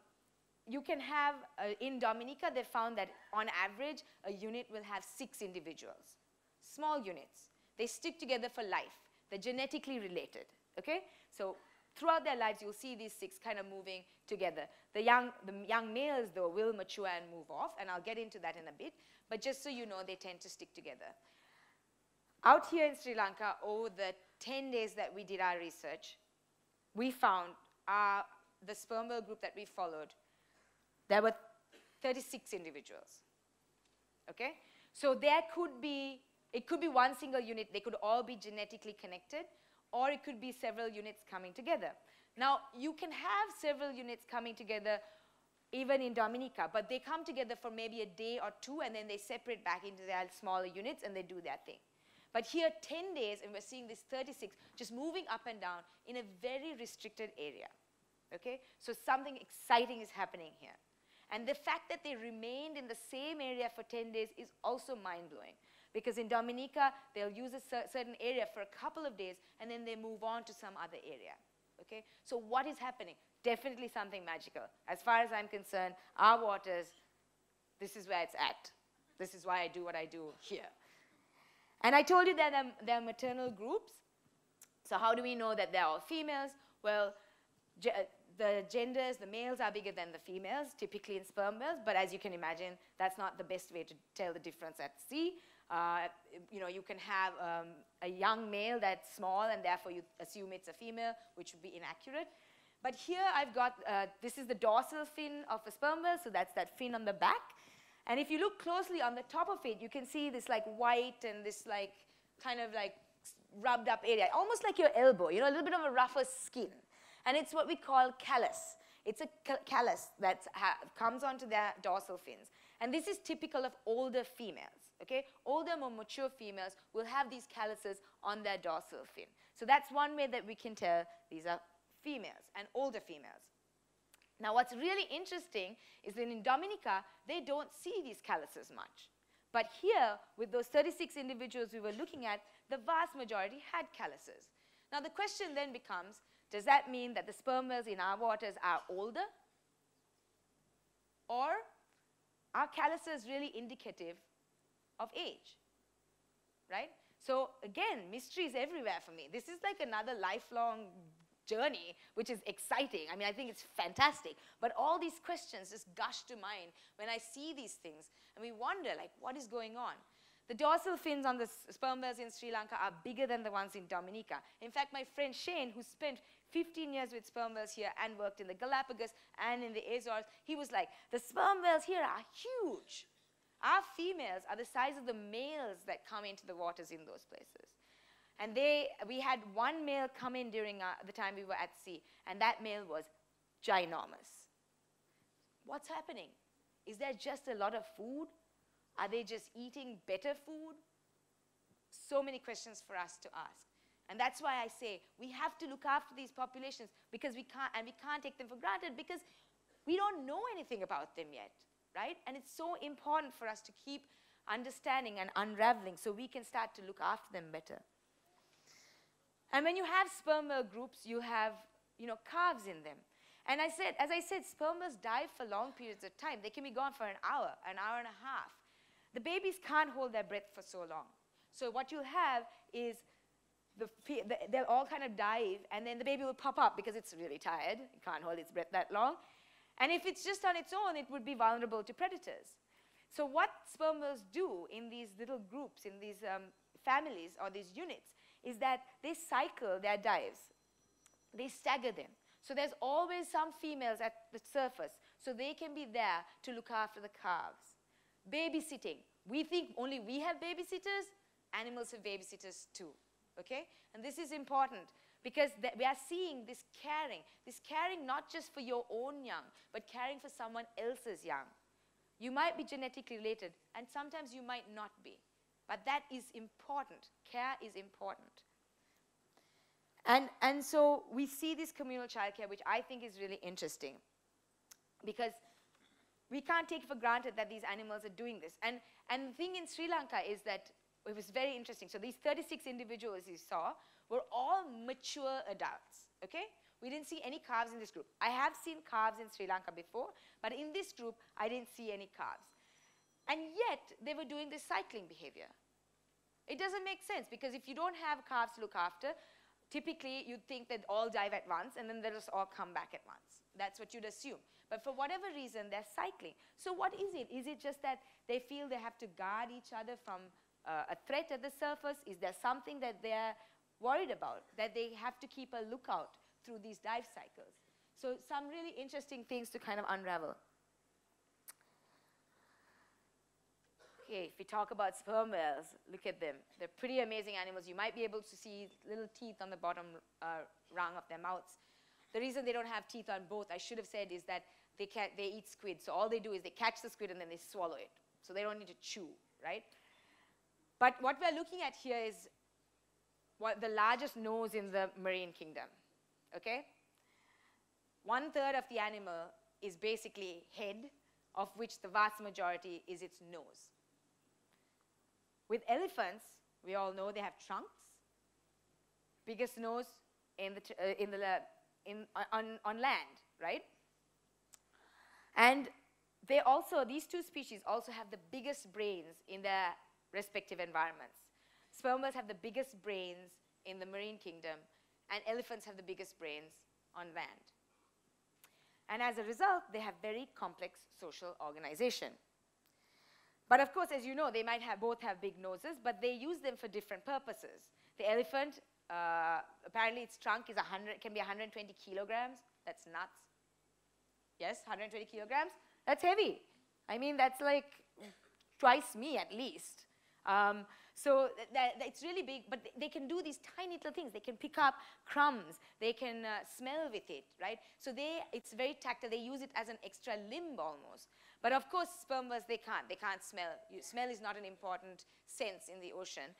you can have, uh, in Dominica, they found that on average, a unit will have six individuals, small units. They stick together for life. They're genetically related, okay? So throughout their lives, you'll see these six kind of moving together. The young, the young males, though, will mature and move off, and I'll get into that in a bit. But just so you know, they tend to stick together. Out here in Sri Lanka, over the ten days that we did our research, we found our, the sperm whale group that we followed, there were thirty-six individuals, okay? So there could be It could be one single unit. They could all be genetically connected, or it could be several units coming together. Now, you can have several units coming together even in Dominica, but they come together for maybe a day or two, and then they separate back into their smaller units, and they do their thing. But here, ten days, and we're seeing this thirty-six just moving up and down in a very restricted area, okay? So something exciting is happening here. And the fact that they remained in the same area for ten days is also mind-blowing. Because in Dominica, they'll use a cer certain area for a couple of days, and then they move on to some other area, okay? So what is happening? Definitely something magical. As far as I'm concerned, our waters, this is where it's at. This is why I do what I do here. And I told you that they're maternal groups. So how do we know that they're all females? Well, ge the genders, the males are bigger than the females, typically in sperm whales, but as you can imagine, that's not the best way to tell the difference at sea. Uh, you know, you can have um, a young male that's small, and therefore you assume it's a female, which would be inaccurate. But here I've got, uh, this is the dorsal fin of a sperm whale, so that's that fin on the back. And if you look closely on the top of it, you can see this like white and this like kind of like rubbed up area, almost like your elbow, you know, a little bit of a rougher skin. And it's what we call callus. It's a callus that comes onto their dorsal fins. And this is typical of older females, okay? Older, more mature females will have these calluses on their dorsal fin. So that's one way that we can tell these are females and older females. Now, what's really interesting is that in Dominica, they don't see these calluses much. But here, with those thirty-six individuals we were looking at, the vast majority had calluses. Now, the question then becomes, does that mean that the sperm whales in our waters are older? Or are calluses really indicative of age, right? So again, mystery is everywhere for me. This is like another lifelong journey, which is exciting. I mean, I think it's fantastic. But all these questions just gush to mind when I see these things, and we wonder, like, what is going on? The dorsal fins on the sperm whales in Sri Lanka are bigger than the ones in Dominica. In fact, my friend Shane, who spent fifteen years with sperm whales here and worked in the Galapagos and in the Azores, he was like, the sperm whales here are huge. Our females are the size of the males that come into the waters in those places. And they, we had one male come in during our, the time we were at sea, and that male was ginormous. What's happening? Is there just a lot of food? Are they just eating better food? So many questions for us to ask. And that's why I say we have to look after these populations, because we can't, and we can't take them for granted because we don't know anything about them yet, right? And it's so important for us to keep understanding and unraveling so we can start to look after them better. And when you have sperm whale groups, you have, you know, calves in them. And I said, as I said, sperm whales dive for long periods of time. They can be gone for an hour, an hour and a half. The babies can't hold their breath for so long. So what you'll have is the, the, they'll all kind of dive, and then the baby will pop up because it's really tired. It can't hold its breath that long. And if it's just on its own, it would be vulnerable to predators. So what sperm whales do in these little groups, in these um, families or these units, is that they cycle their dives. They stagger them. So there's always some females at the surface, so they can be there to look after the calves. Babysitting. We think only we have babysitters. Animals have babysitters too, okay? And this is important because we are seeing this caring, this caring not just for your own young, but caring for someone else's young. You might be genetically related, and sometimes you might not be. But that is important. Care is important. And, and so we see this communal childcare, which I think is really interesting, because we can't take for granted that these animals are doing this. And, and the thing in Sri Lanka is that it was very interesting. So these thirty-six individuals you saw were all mature adults, okay? We didn't see any calves in this group. I have seen calves in Sri Lanka before, but in this group, I didn't see any calves. And yet, they were doing this cycling behavior. It doesn't make sense, because if you don't have calves to look after, typically you'd think they'd all dive at once, and then they'll just all come back at once. That's what you'd assume. But for whatever reason, they're cycling. So what is it? Is it just that they feel they have to guard each other from uh, a threat at the surface? Is there something that they're worried about, that they have to keep a lookout through these dive cycles? So some really interesting things to kind of unravel. Okay, if we talk about sperm whales, look at them. They're pretty amazing animals. You might be able to see little teeth on the bottom uh, rung of their mouths. The reason they don't have teeth on both, I should have said, is that they, can't, they eat squid. So all they do is they catch the squid and then they swallow it. So they don't need to chew, right? But what we're looking at here is what the largest nose in the marine kingdom. Okay? One third of the animal is basically head, of which the vast majority is its nose. With elephants, we all know they have trunks. Biggest nose in the tr uh, in the la in on on land, right? And they also these two species also have the biggest brains in their respective environments. Sperm whales have the biggest brains in the marine kingdom, and elephants have the biggest brains on land. And as a result, they have very complex social organization. But of course, as you know, they might have both have big noses, but they use them for different purposes. The elephant, uh, apparently its trunk is one hundred, can be one hundred twenty kilograms. That's nuts. Yes, one hundred twenty kilograms. That's heavy. I mean, that's like twice me at least. Um, so th th it's really big, but th they can do these tiny little things. They can pick up crumbs. They can uh, smell with it, right? So they, it's very tactile. They use it as an extra limb almost. But of course, sperm whales, they can't. They can't smell. You, smell is not an important sense in the ocean.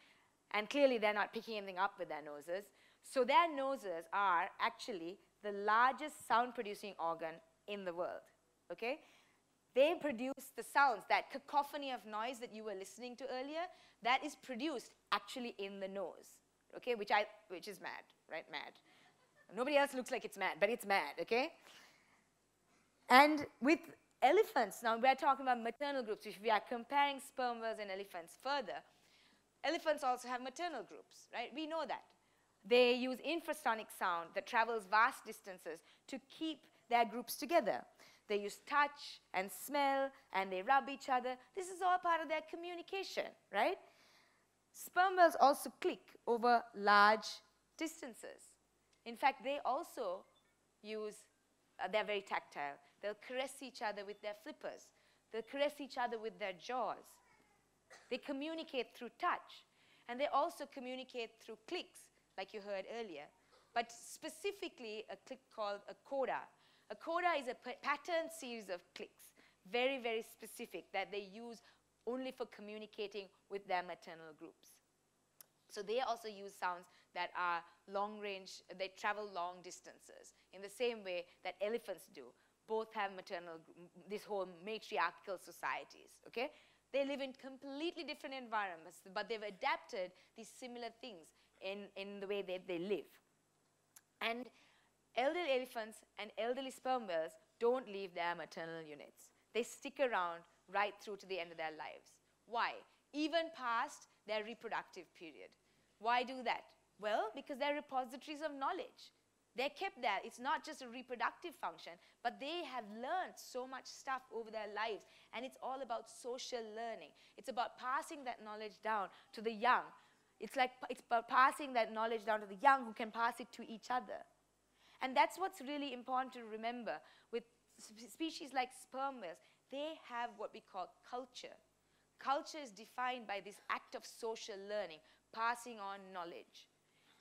And clearly, they're not picking anything up with their noses. So their noses are actually the largest sound-producing organ in the world, okay? They produce the sounds, that cacophony of noise that you were listening to earlier, that is produced actually in the nose, okay, which, I, which is mad, right, mad. Nobody else looks like it's mad, but it's mad, okay? And with elephants, now we're talking about maternal groups. If we are comparing sperm whales and elephants further, elephants also have maternal groups, right? We know that. They use infrasonic sound that travels vast distances to keep their groups together. They use touch and smell, and they rub each other. This is all part of their communication, right? Sperm whales also click over large distances. In fact, they also use, uh, they're very tactile. They'll caress each other with their flippers. They'll caress each other with their jaws. They communicate through touch, and they also communicate through clicks, like you heard earlier, but specifically a click called a coda. A coda is a patterned series of clicks, very, very specific, that they use only for communicating with their maternal groups. So they also use sounds that are long range, they travel long distances in the same way that elephants do. Both have maternal, this whole matriarchal societies, okay? They live in completely different environments, but they've adapted these similar things in, in the way that they live. And elderly elephants and elderly sperm whales don't leave their maternal units. They stick around right through to the end of their lives. Why? Even past their reproductive period. Why do that? Well, because they're repositories of knowledge. They're kept there. It's not just a reproductive function, but they have learned so much stuff over their lives, and it's all about social learning. It's about passing that knowledge down to the young. It's like it's about passing that knowledge down to the young who can pass it to each other. And that's what's really important to remember with species like sperm whales. They have what we call culture. Culture is defined by this act of social learning, passing on knowledge.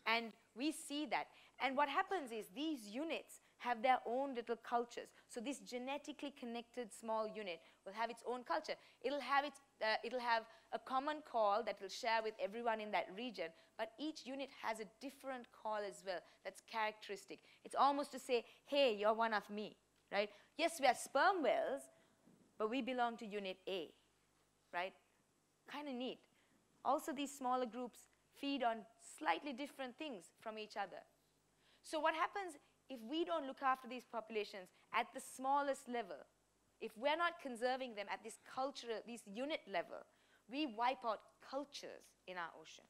And we see that. And what happens is these units have their own little cultures. So this genetically connected small unit will have its own culture. It'll have, its, uh, it'll have a common call that will share with everyone in that region, but each unit has a different call as well that's characteristic. It's almost to say, hey, you're one of me, right? Yes, we are sperm whales, but we belong to unit A, right? Kind of neat. Also, these smaller groups feed on slightly different things from each other. So what happens if we don't look after these populations at the smallest level, if we're not conserving them at this cultural, this unit level, we wipe out cultures in our ocean.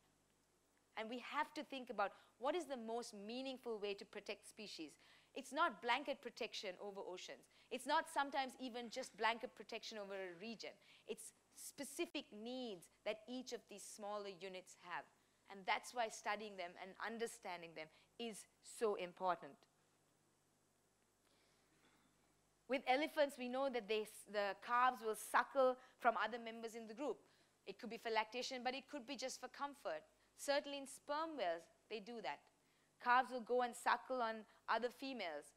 And we have to think about what is the most meaningful way to protect species. It's not blanket protection over oceans. It's not sometimes even just blanket protection over a region. It's specific needs that each of these smaller units have. And that's why studying them and understanding them is so important. With elephants, we know that they, the calves will suckle from other members in the group. It could be for lactation, but it could be just for comfort. Certainly in sperm whales, they do that. Calves will go and suckle on other females,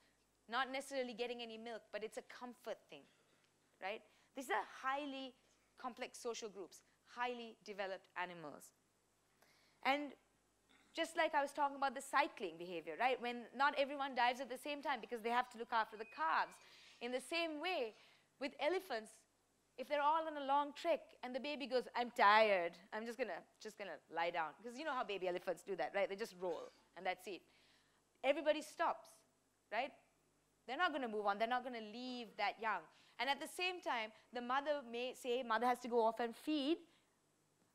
not necessarily getting any milk, but it's a comfort thing, right? These are highly complex social groups, highly developed animals. And just like I was talking about the cycling behavior, right? When not everyone dives at the same time because they have to look after the calves. In the same way, with elephants, if they're all on a long trek and the baby goes, I'm tired, I'm just gonna, just gonna lie down. Because you know how baby elephants do that, right? They just roll and that's it. Everybody stops, right? They're not gonna move on, they're not gonna leave that young. And at the same time, the mother may say, mother has to go off and feed,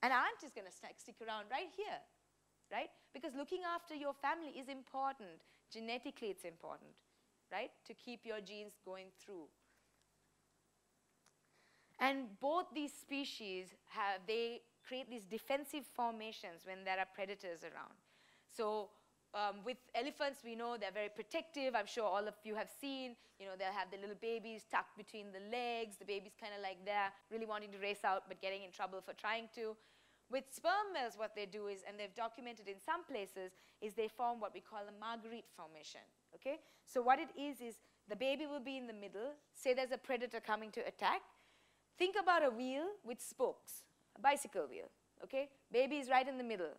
and aunt is going to stick around right here, right? Because looking after your family is important. Genetically, it's important, right? To keep your genes going through. And both these species, have, they create these defensive formations when there are predators around. So um, with elephants, we know they're very protective. I'm sure all of you have seen, you know, they'll have the little babies tucked between the legs. The baby's kind of like they're really wanting to race out but getting in trouble for trying to. With sperm whales, what they do is, and they've documented in some places, is they form what we call a marguerite formation, okay? So what it is is the baby will be in the middle. Say there's a predator coming to attack. Think about a wheel with spokes, a bicycle wheel, okay? Baby is right in the middle.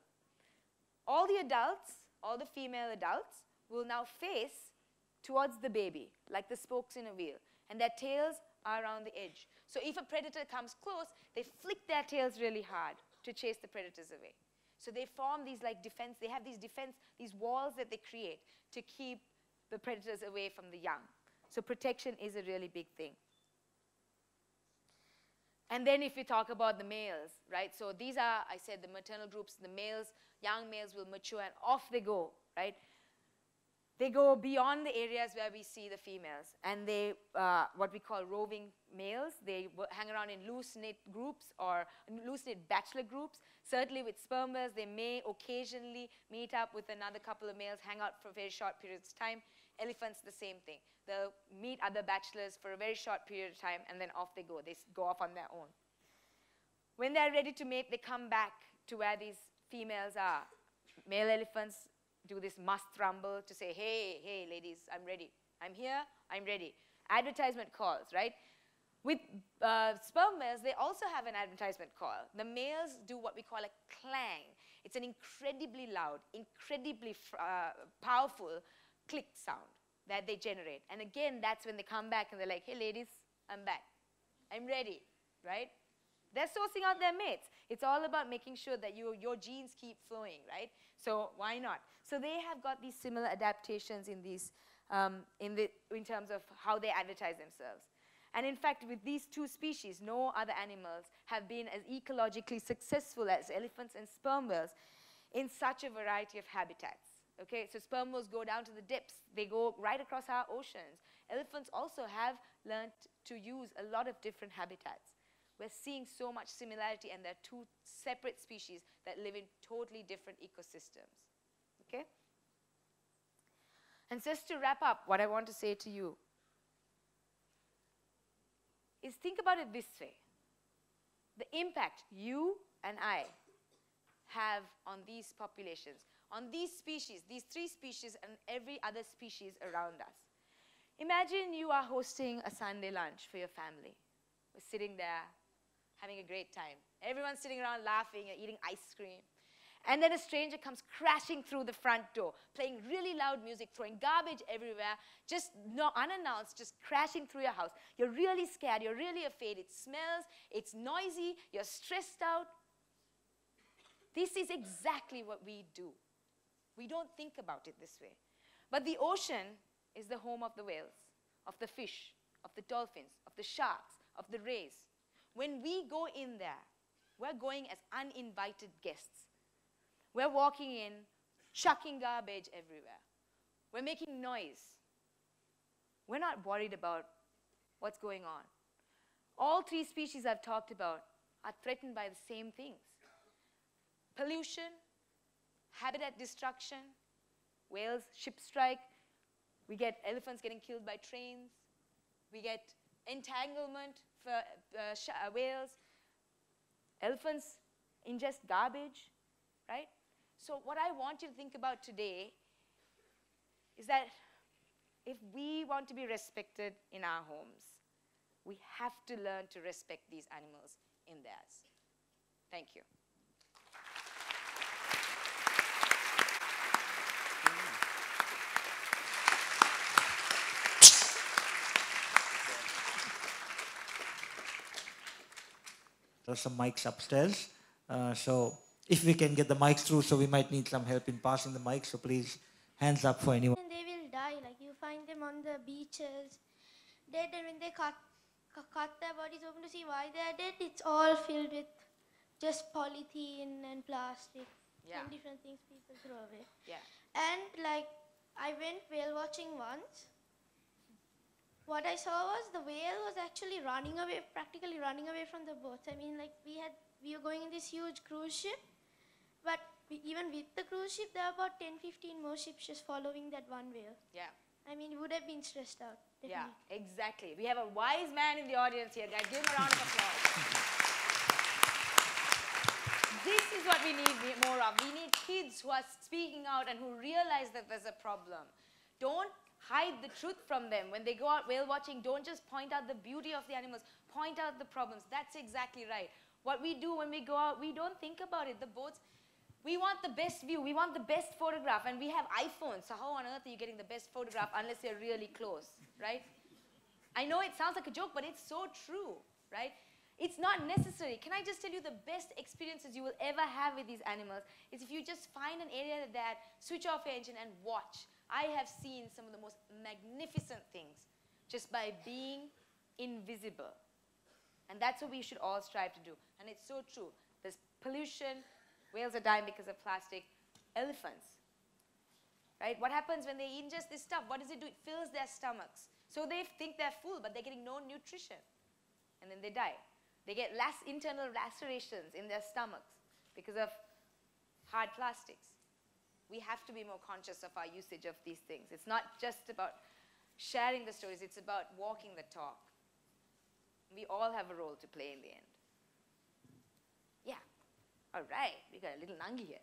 All the adults, all the female adults, will now face towards the baby, like the spokes in a wheel, and their tails are around the edge. So if a predator comes close, they flick their tails really hard to chase the predators away. So they form these like defense, they have these defense, these walls that they create to keep the predators away from the young. So protection is a really big thing. And then if we talk about the males, right? So these are, I said, the maternal groups, the males, young males will mature and off they go, right? They go beyond the areas where we see the females. And they, uh, what we call roving males, they hang around in loose-knit groups or loose-knit bachelor groups. Certainly with sperm whales, they may occasionally meet up with another couple of males, hang out for very short periods of time. Elephants, the same thing. They'll meet other bachelors for a very short period of time, and then off they go. They go off on their own. When they're ready to mate, they come back to where these females are. Male elephants do this must rumble to say, hey, hey, ladies, I'm ready. I'm here, I'm ready. Advertisement calls, right? With uh, sperm whales, they also have an advertisement call. The males do what we call a clang. It's an incredibly loud, incredibly uh, powerful click sound that they generate. And again, that's when they come back and they're like, hey, ladies, I'm back. I'm ready, right? They're sourcing out their mates. It's all about making sure that you, your genes keep flowing, right? So why not? So they have got these similar adaptations in, these, um, in, the, in terms of how they advertise themselves. And in fact, with these two species, no other animals have been as ecologically successful as elephants and sperm whales in such a variety of habitats. Okay, so sperm whales go down to the depths. They go right across our oceans. Elephants also have learned to use a lot of different habitats. We're seeing so much similarity, and they're two separate species that live in totally different ecosystems. Okay? And just to wrap up, what I want to say to you is think about it this way. The impact you and I have on these populations, on these species, these three species and every other species around us. Imagine you are hosting a Sunday lunch for your family. We're sitting there, having a great time. Everyone's sitting around laughing and eating ice cream. And then a stranger comes crashing through the front door, playing really loud music, throwing garbage everywhere, just no, unannounced, just crashing through your house. You're really scared, you're really afraid. It smells, it's noisy, you're stressed out. This is exactly what we do. We don't think about it this way. But the ocean is the home of the whales, of the fish, of the dolphins, of the sharks, of the rays. When we go in there, we're going as uninvited guests. We're walking in, chucking garbage everywhere. We're making noise. We're not worried about what's going on. All three species I've talked about are threatened by the same things. Pollution, habitat destruction, whales, ship strike. We get elephants getting killed by trains. We get entanglement for uh, sh uh, whales. Elephants ingest garbage. Right? So what I want you to think about today is that if we want to be respected in our homes, we have to learn to respect these animals in theirs. Thank you. There are some mics upstairs. Uh, so if we can get the mics through, so we might need some help in passing the mics, so please, hands up for anyone. And they will die, like you find them on the beaches, dead, and when they cut, cut their bodies open to see why they are dead, it's all filled with just polythene and plastic, yeah, and different things people throw away. Yeah. And like, I went whale watching once. What I saw was the whale was actually running away, practically running away from the boats. I mean, like, we had, we were going in this huge cruise ship. But we, even with the cruise ship, there are about ten, fifteen more ships just following that one whale. Yeah. I mean, you would have been stressed out. Definitely. Yeah, exactly. We have a wise man in the audience here. Guys, give him a round of applause. This is what we need more of. We need kids who are speaking out and who realize that there's a problem. Don't hide the truth from them. When they go out whale watching, don't just point out the beauty of the animals. Point out the problems. That's exactly right. What we do when we go out, we don't think about it. The boats, we want the best view, we want the best photograph, and we have iPhones, so how on earth are you getting the best photograph unless you're really close, right? I know it sounds like a joke, but it's so true, right? It's not necessary. Can I just tell you the best experiences you will ever have with these animals is if you just find an area like that, switch off your engine and watch. I have seen some of the most magnificent things just by being invisible. And that's what we should all strive to do. And it's so true. There's pollution. Whales are dying because of plastic. Elephants, right? What happens when they ingest this stuff? What does it do? It fills their stomachs. So they think they're full, but they're getting no nutrition. And then they die. They get less internal lacerations in their stomachs because of hard plastics. We have to be more conscious of our usage of these things. It's not just about sharing the stories. It's about walking the talk. We all have a role to play in the end. Yeah. All right. We got a little Nangi here.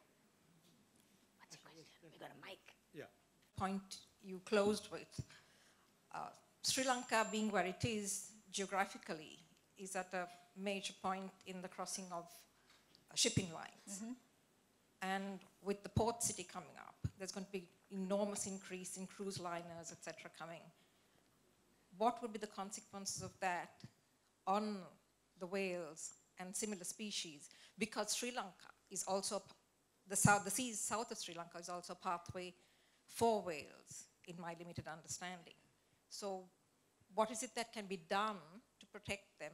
What's your question? We got a mic. Yeah. Point you closed with. Uh, Sri Lanka, being where it is geographically, is at a major point in the crossing of uh, shipping lines. Mm-hmm. And with the port city coming up, there's going to be enormous increase in cruise liners, et cetera, coming. What would be the consequences of that on the whales and similar species, because Sri Lanka is also, the, south, the seas south of Sri Lanka is also a pathway for whales, in my limited understanding. So what is it that can be done to protect them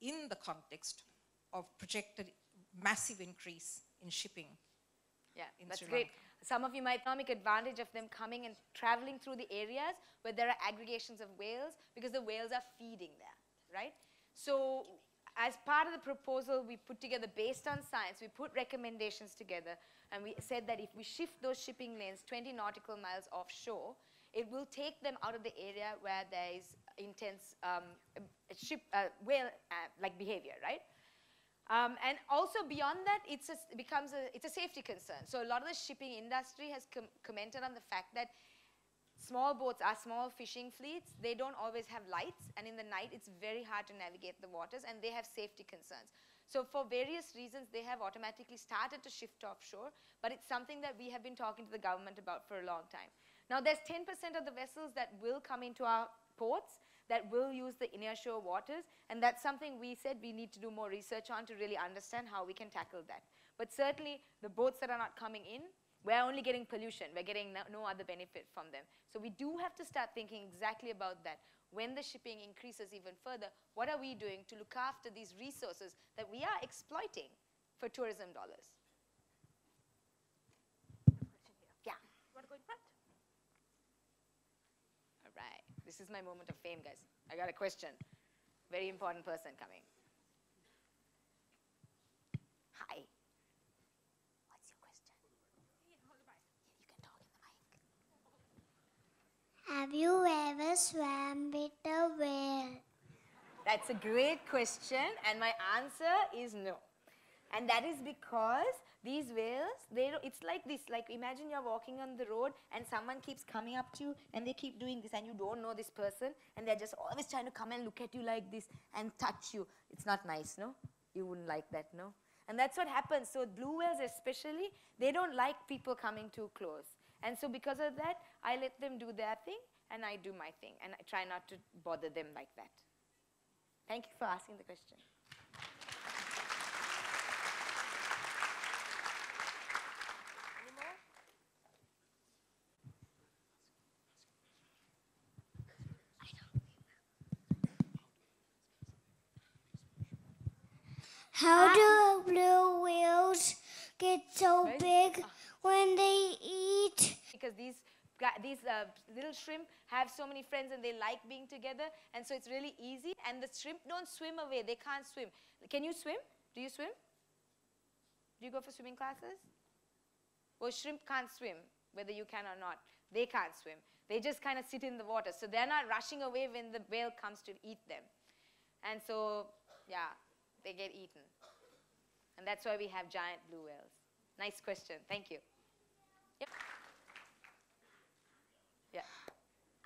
in the context of projected massive increase in shipping? Yeah, in that's Sri Lanka. Great. Some of you might economic advantage of them coming and traveling through the areas where there are aggregations of whales because the whales are feeding there, right? So as part of the proposal, we put together, based on science, we put recommendations together, and we said that if we shift those shipping lanes twenty nautical miles offshore, It will take them out of the area where there is intense um, ship, uh, whale uh, like behavior, right? Um, and also beyond that, it's a, becomes a, it's a safety concern. So a lot of the shipping industry has com commented on the fact that small boats are small fishing fleets. They don't always have lights, and in the night, it's very hard to navigate the waters, and they have safety concerns. So for various reasons, they have automatically started to shift offshore, but it's something that we have been talking to the government about for a long time. Now, there's ten percent of the vessels that will come into our ports that will use the inner-shore waters, and that's something we said we need to do more research on to really understand how we can tackle that. But certainly, the boats that are not coming in, we're only getting pollution. We're getting no, no other benefit from them. So we do have to start thinking exactly about that. When the shipping increases even further, what are we doing to look after these resources that we are exploiting for tourism dollars? Yeah. You want to go in front? All right. This is my moment of fame, guys. I got a question. Very important person coming. Hi. Have you ever swam with a whale? That's a great question, and my answer is no. And that is because these whales, they don't, it's like this, like imagine you're walking on the road and someone keeps coming up to you and they keep doing this and you don't know this person and they're just always trying to come and look at you like this and touch you. It's not nice, no? You wouldn't like that, no? And that's what happens. So blue whales especially, they don't like people coming too close. And so because of that, I let them do their thing, and I do my thing. And I try not to bother them like that. Thank you for asking the question. Any more? I don't. How um, do blue whales get so right? big? When they eat. Because these, these uh, little shrimp have so many friends and they like being together, and so it's really easy. And the shrimp don't swim away, they can't swim. Can you swim? Do you swim? Do you go for swimming classes? Well, shrimp can't swim, whether you can or not. They can't swim. They just kind of sit in the water. So they're not rushing away when the whale comes to eat them. And so, yeah, they get eaten. And that's why we have giant blue whales. Nice question, thank you. Yeah.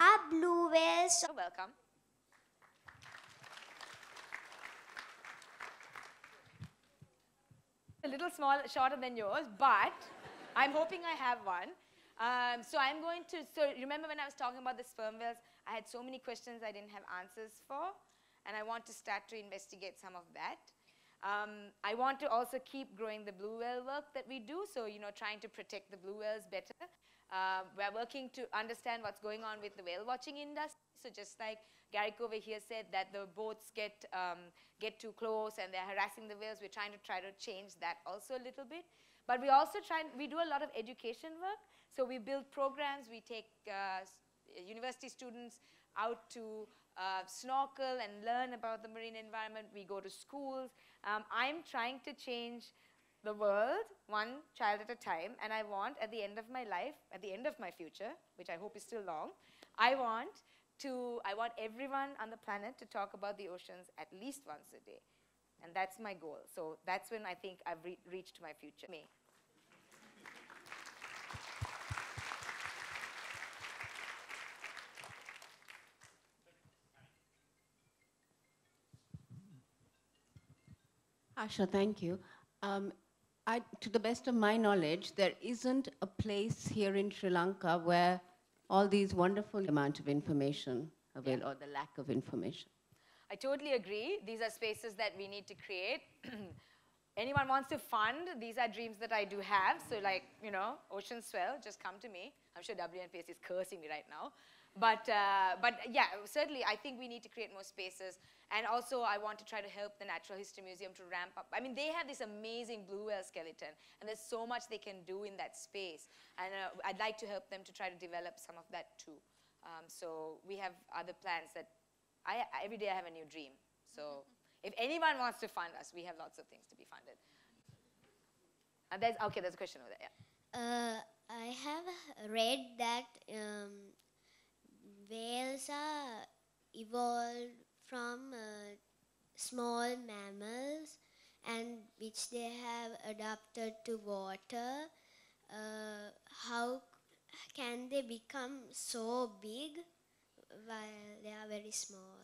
Our blue whales. You're welcome. A little small, shorter than yours, but I'm hoping I have one. Um, so I'm going to. So remember when I was talking about the sperm whales, I had so many questions I didn't have answers for, and I want to start to investigate some of that. Um, I want to also keep growing the blue whale work that we do, so you know, trying to protect the blue whales better. Uh, we're working to understand what's going on with the whale watching industry. So just like Garrick over here said that the boats get um, get too close and they're harassing the whales, we're trying to try to change that also a little bit. But we also try and we do a lot of education work. So we build programs. We take uh, university students out to uh, snorkel and learn about the marine environment. We go to schools. Um, I'm trying to change the world one child at a time, and I want at the end of my life, at the end of my future, which I hope is still long, I want to, I want everyone on the planet to talk about the oceans at least once a day. And that's my goal. So that's when I think I've re reached my future. Me. Asha, thank you. Um, I, to the best of my knowledge, there isn't a place here in Sri Lanka where all these wonderful amount of information available, yeah. or the lack of information. I totally agree. These are spaces that we need to create. Anyone wants to fund, these are dreams that I do have. So like, you know, Ocean Swell, just come to me. I'm sure W N P S is cursing me right now. But, uh, but yeah, certainly I think we need to create more spaces. And also I want to try to help the Natural History Museum to ramp up. I mean, they have this amazing blue whale skeleton, and there's so much they can do in that space. And uh, I'd like to help them to try to develop some of that too. Um, so we have other plans that, I, every day I have a new dream. So if anyone wants to fund us, we have lots of things to be funded. And there's, okay, there's a question over there, yeah. Uh, I have read that um, whales are evolved from uh, small mammals, and which they have adapted to water. Uh, how can they become so big while they are very small?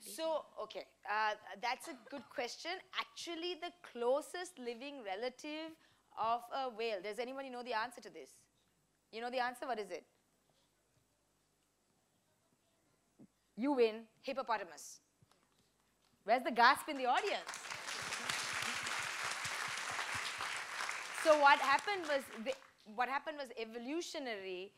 So, okay, uh, that's a good question. Actually, the closest living relative of a whale, does anyone know the answer to this? You know the answer? What is it? You win, hippopotamus. Where's the gasp in the audience? So what happened was, they, what happened was evolutionary,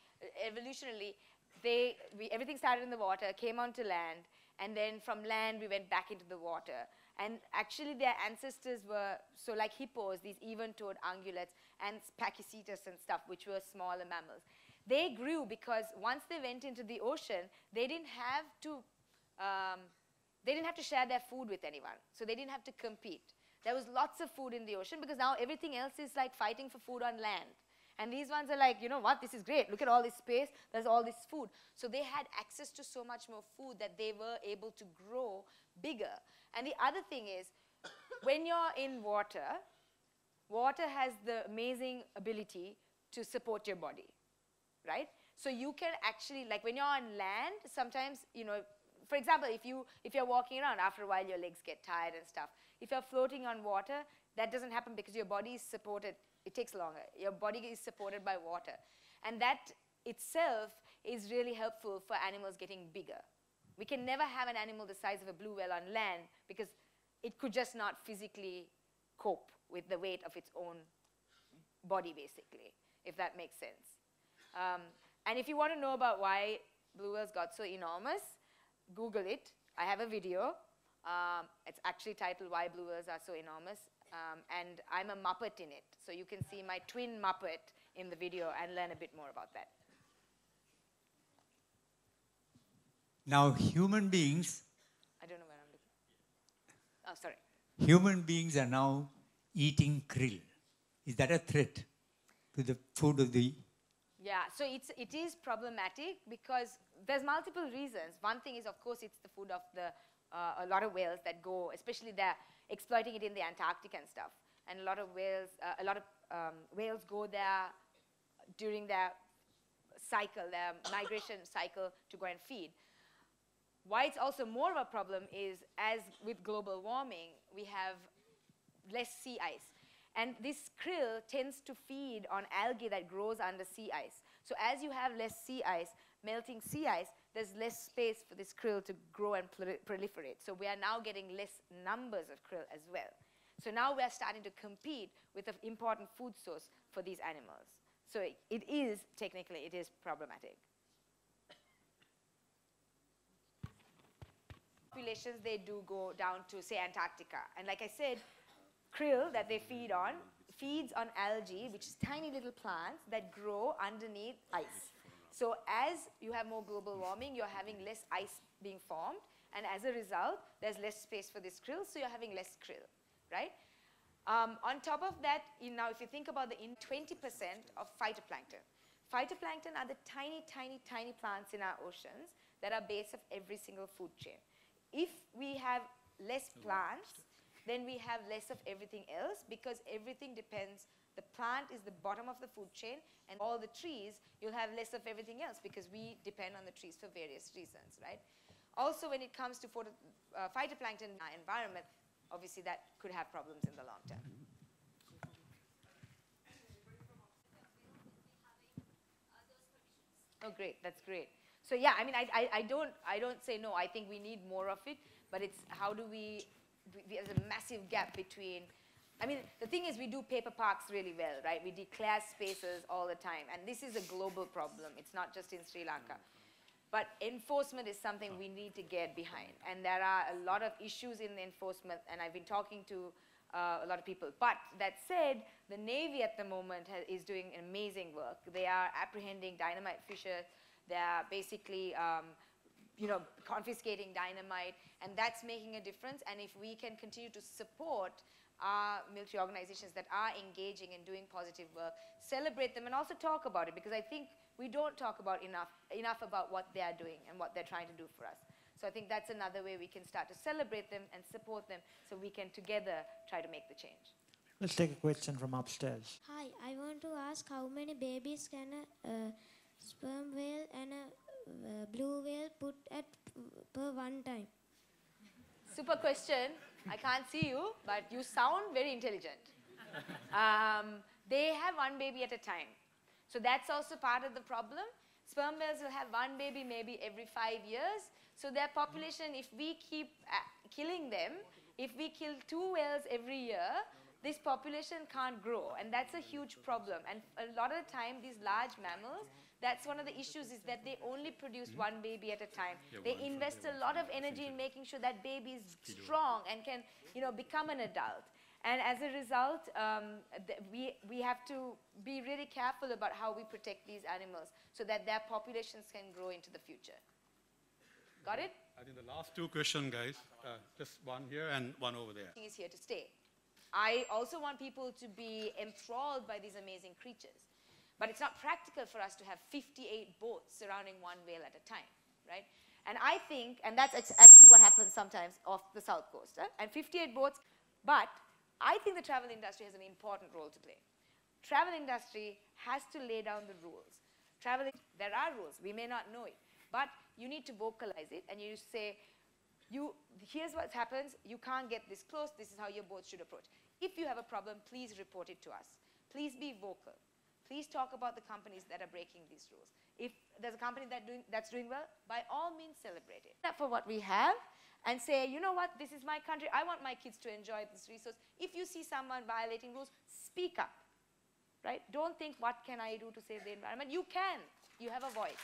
evolutionarily, they, we, everything started in the water, came onto land, and then from land we went back into the water. And actually their ancestors were, so like hippos, these even-toed ungulates, and pachycetus and stuff, which were smaller mammals. They grew because once they went into the ocean, they didn't have to, um, they didn't have to share their food with anyone. So they didn't have to compete. There was lots of food in the ocean because now everything else is like fighting for food on land. And these ones are like, you know what, this is great. Look at all this space, there's all this food. So they had access to so much more food that they were able to grow bigger. And the other thing is, when you're in water, water has the amazing ability to support your body, right? So you can actually, like when you're on land, sometimes, you know, for example, if, you, if you're walking around, after a while your legs get tired and stuff. If you're floating on water, that doesn't happen because your body is supported. It takes longer. Your body is supported by water. And that itself is really helpful for animals getting bigger. We can never have an animal the size of a blue whale on land because it could just not physically cope with the weight of its own body, basically, if that makes sense. Um, and if you want to know about why blue whales got so enormous, Google it. I have a video. Um, it's actually titled Why Blue Whales Are So Enormous. Um, and I'm a Muppet in it. So you can see my twin Muppet in the video and learn a bit more about that. Now human beings... I don't know where I'm looking. Oh, sorry. Human beings are now eating krill. Is that a threat to the food of the... Yeah, so it's, it is problematic because there's multiple reasons. One thing is, of course, it's the food of the, uh, a lot of whales that go, especially they're exploiting it in the Antarctic and stuff. And a lot of whales, uh, a lot of um, whales go there during their cycle, their migration cycle to go and feed. Why it's also more of a problem is, as with global warming, we have less sea ice. And this krill tends to feed on algae that grows under sea ice. So as you have less sea ice, melting sea ice, there's less space for this krill to grow and proliferate. So we are now getting less numbers of krill as well. So now we are starting to compete with an important food source for these animals. So it, it is, technically, it is problematic. Populations, they do go down to, say, Antarctica. And like I said, krill that they feed on feeds on algae, which is tiny little plants that grow underneath ice. So as you have more global warming, you're having less ice being formed, and as a result, there's less space for this krill, so you're having less krill, right? Um, on top of that, you now if you think about the in twenty percent of phytoplankton. Phytoplankton are the tiny, tiny, tiny plants in our oceans that are base of every single food chain. If we have less plants, then we have less of everything else because everything depends. The plant is the bottom of the food chain, and all the trees, you'll have less of everything else because we depend on the trees for various reasons, right? Also, when it comes to photo, uh, phytoplankton in our environment, obviously that could have problems in the long term. Oh, great, that's great. So yeah, I mean, I, I, I, don't, I don't say no. I think we need more of it, but it's how do we, we there's a massive gap between. I mean, the thing is we do paper parks really well, right? We declare spaces all the time. And this is a global problem. It's not just in Sri Lanka. But enforcement is something we need to get behind. And there are a lot of issues in the enforcement, and I've been talking to uh, a lot of people. But that said, the Navy at the moment ha is doing amazing work. They are apprehending dynamite fishers. They are basically, um, you know, confiscating dynamite. And that's making a difference. And if we can continue to support our military community organizations that are engaging and doing positive work, celebrate them and also talk about it, because I think we don't talk about enough, enough about what they are doing and what they're trying to do for us. So I think that's another way we can start to celebrate them and support them so we can together try to make the change. Let's take a question from upstairs. Hi, I want to ask how many babies can a uh, sperm whale and a uh, blue whale put at per one time? Super question. I can't see you, but you sound very intelligent. Um, they have one baby at a time. So that's also part of the problem. Sperm whales will have one baby maybe every five years. So their population, if we keep uh, killing them, if we kill two whales every year, this population can't grow, and that's a huge problem. And a lot of the time, these large mammals, that's one of the issues, is that they only produce mm-hmm. one baby at a time. Yeah, they invest a lot of energy in making sure that baby is strong and can, you know, become an adult. And as a result, um, th we, we have to be really careful about how we protect these animals so that their populations can grow into the future. Got it? I think the last two questions, guys, uh, just one here and one over there. Is here to stay. I also want people to be enthralled by these amazing creatures. But it's not practical for us to have fifty-eight boats surrounding one whale at a time, right? And I think, and that's actually what happens sometimes off the south coast, eh? And fifty-eight boats. But I think the travel industry has an important role to play. Travel industry has to lay down the rules. Travel, there are rules, we may not know it, but you need to vocalize it, and you say, you, here's what happens, you can't get this close, this is how your boat should approach. If you have a problem, please report it to us. Please be vocal. Please talk about the companies that are breaking these rules. If there's a company that doing, that's doing well, by all means celebrate it. For what we have, and say, you know what, this is my country, I want my kids to enjoy this resource. If you see someone violating rules, speak up, right? Don't think, what can I do to save the environment? You can, you have a voice.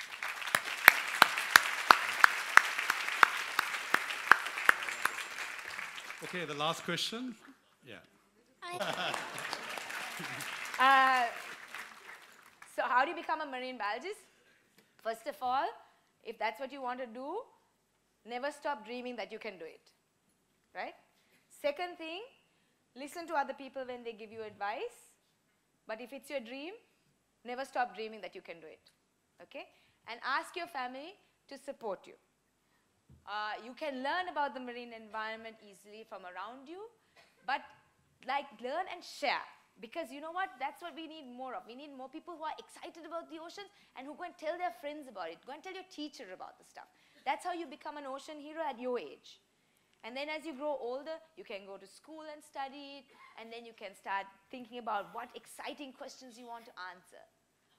Okay, the last question. Yeah. uh, so how do you become a marine biologist? First of all, if that's what you want to do, never stop dreaming that you can do it, right? Second thing, listen to other people when they give you advice, but if it's your dream, never stop dreaming that you can do it, okay? And ask your family to support you. Uh, you can learn about the marine environment easily from around you, but like learn and share, because you know what, that's what we need more of. We need more people who are excited about the oceans and who go and tell their friends about it. Go and tell your teacher about the stuff. That's how you become an ocean hero at your age. And then as you grow older, you can go to school and study it, and then you can start thinking about what exciting questions you want to answer.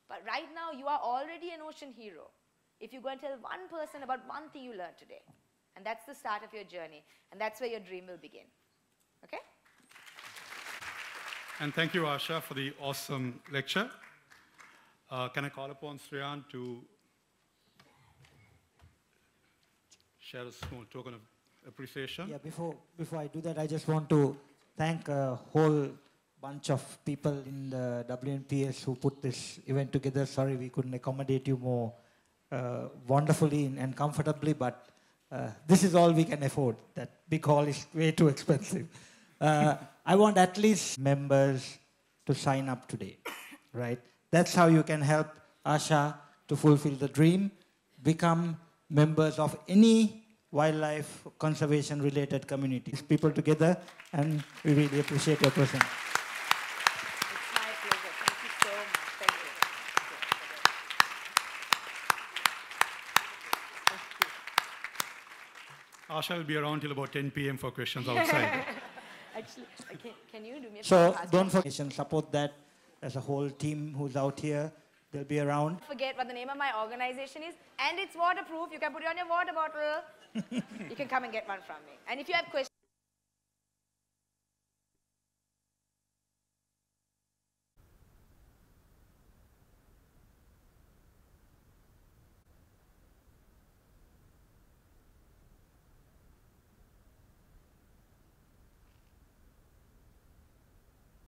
But right now, you are already an ocean hero if you go and tell one person about one thing you learned today. And that's the start of your journey, and that's where your dream will begin. Okay? And thank you, Asha, for the awesome lecture. Uh, can I call upon Sriyan to share a small token of appreciation? Yeah, before, before I do that, I just want to thank a whole bunch of people in the W N P S who put this event together. Sorry we couldn't accommodate you more uh, wonderfully and comfortably, but uh, this is all we can afford. That big hall is way too expensive. Uh, I want at least members to sign up today, right? That's how you can help Asha to fulfill the dream, become members of any wildlife conservation related community. People together, and we really appreciate your presence. It's my pleasure. Thank you so much. Thank you. Thank you. Asha will be around till about ten P M for questions outside. Actually, can, can you do me a so don't forget and support that. There's a whole team who's out here. They'll be around. Forget what the name of my organization is, and it's waterproof. You can put it on your water bottle. You can come and get one from me. And if you have questions.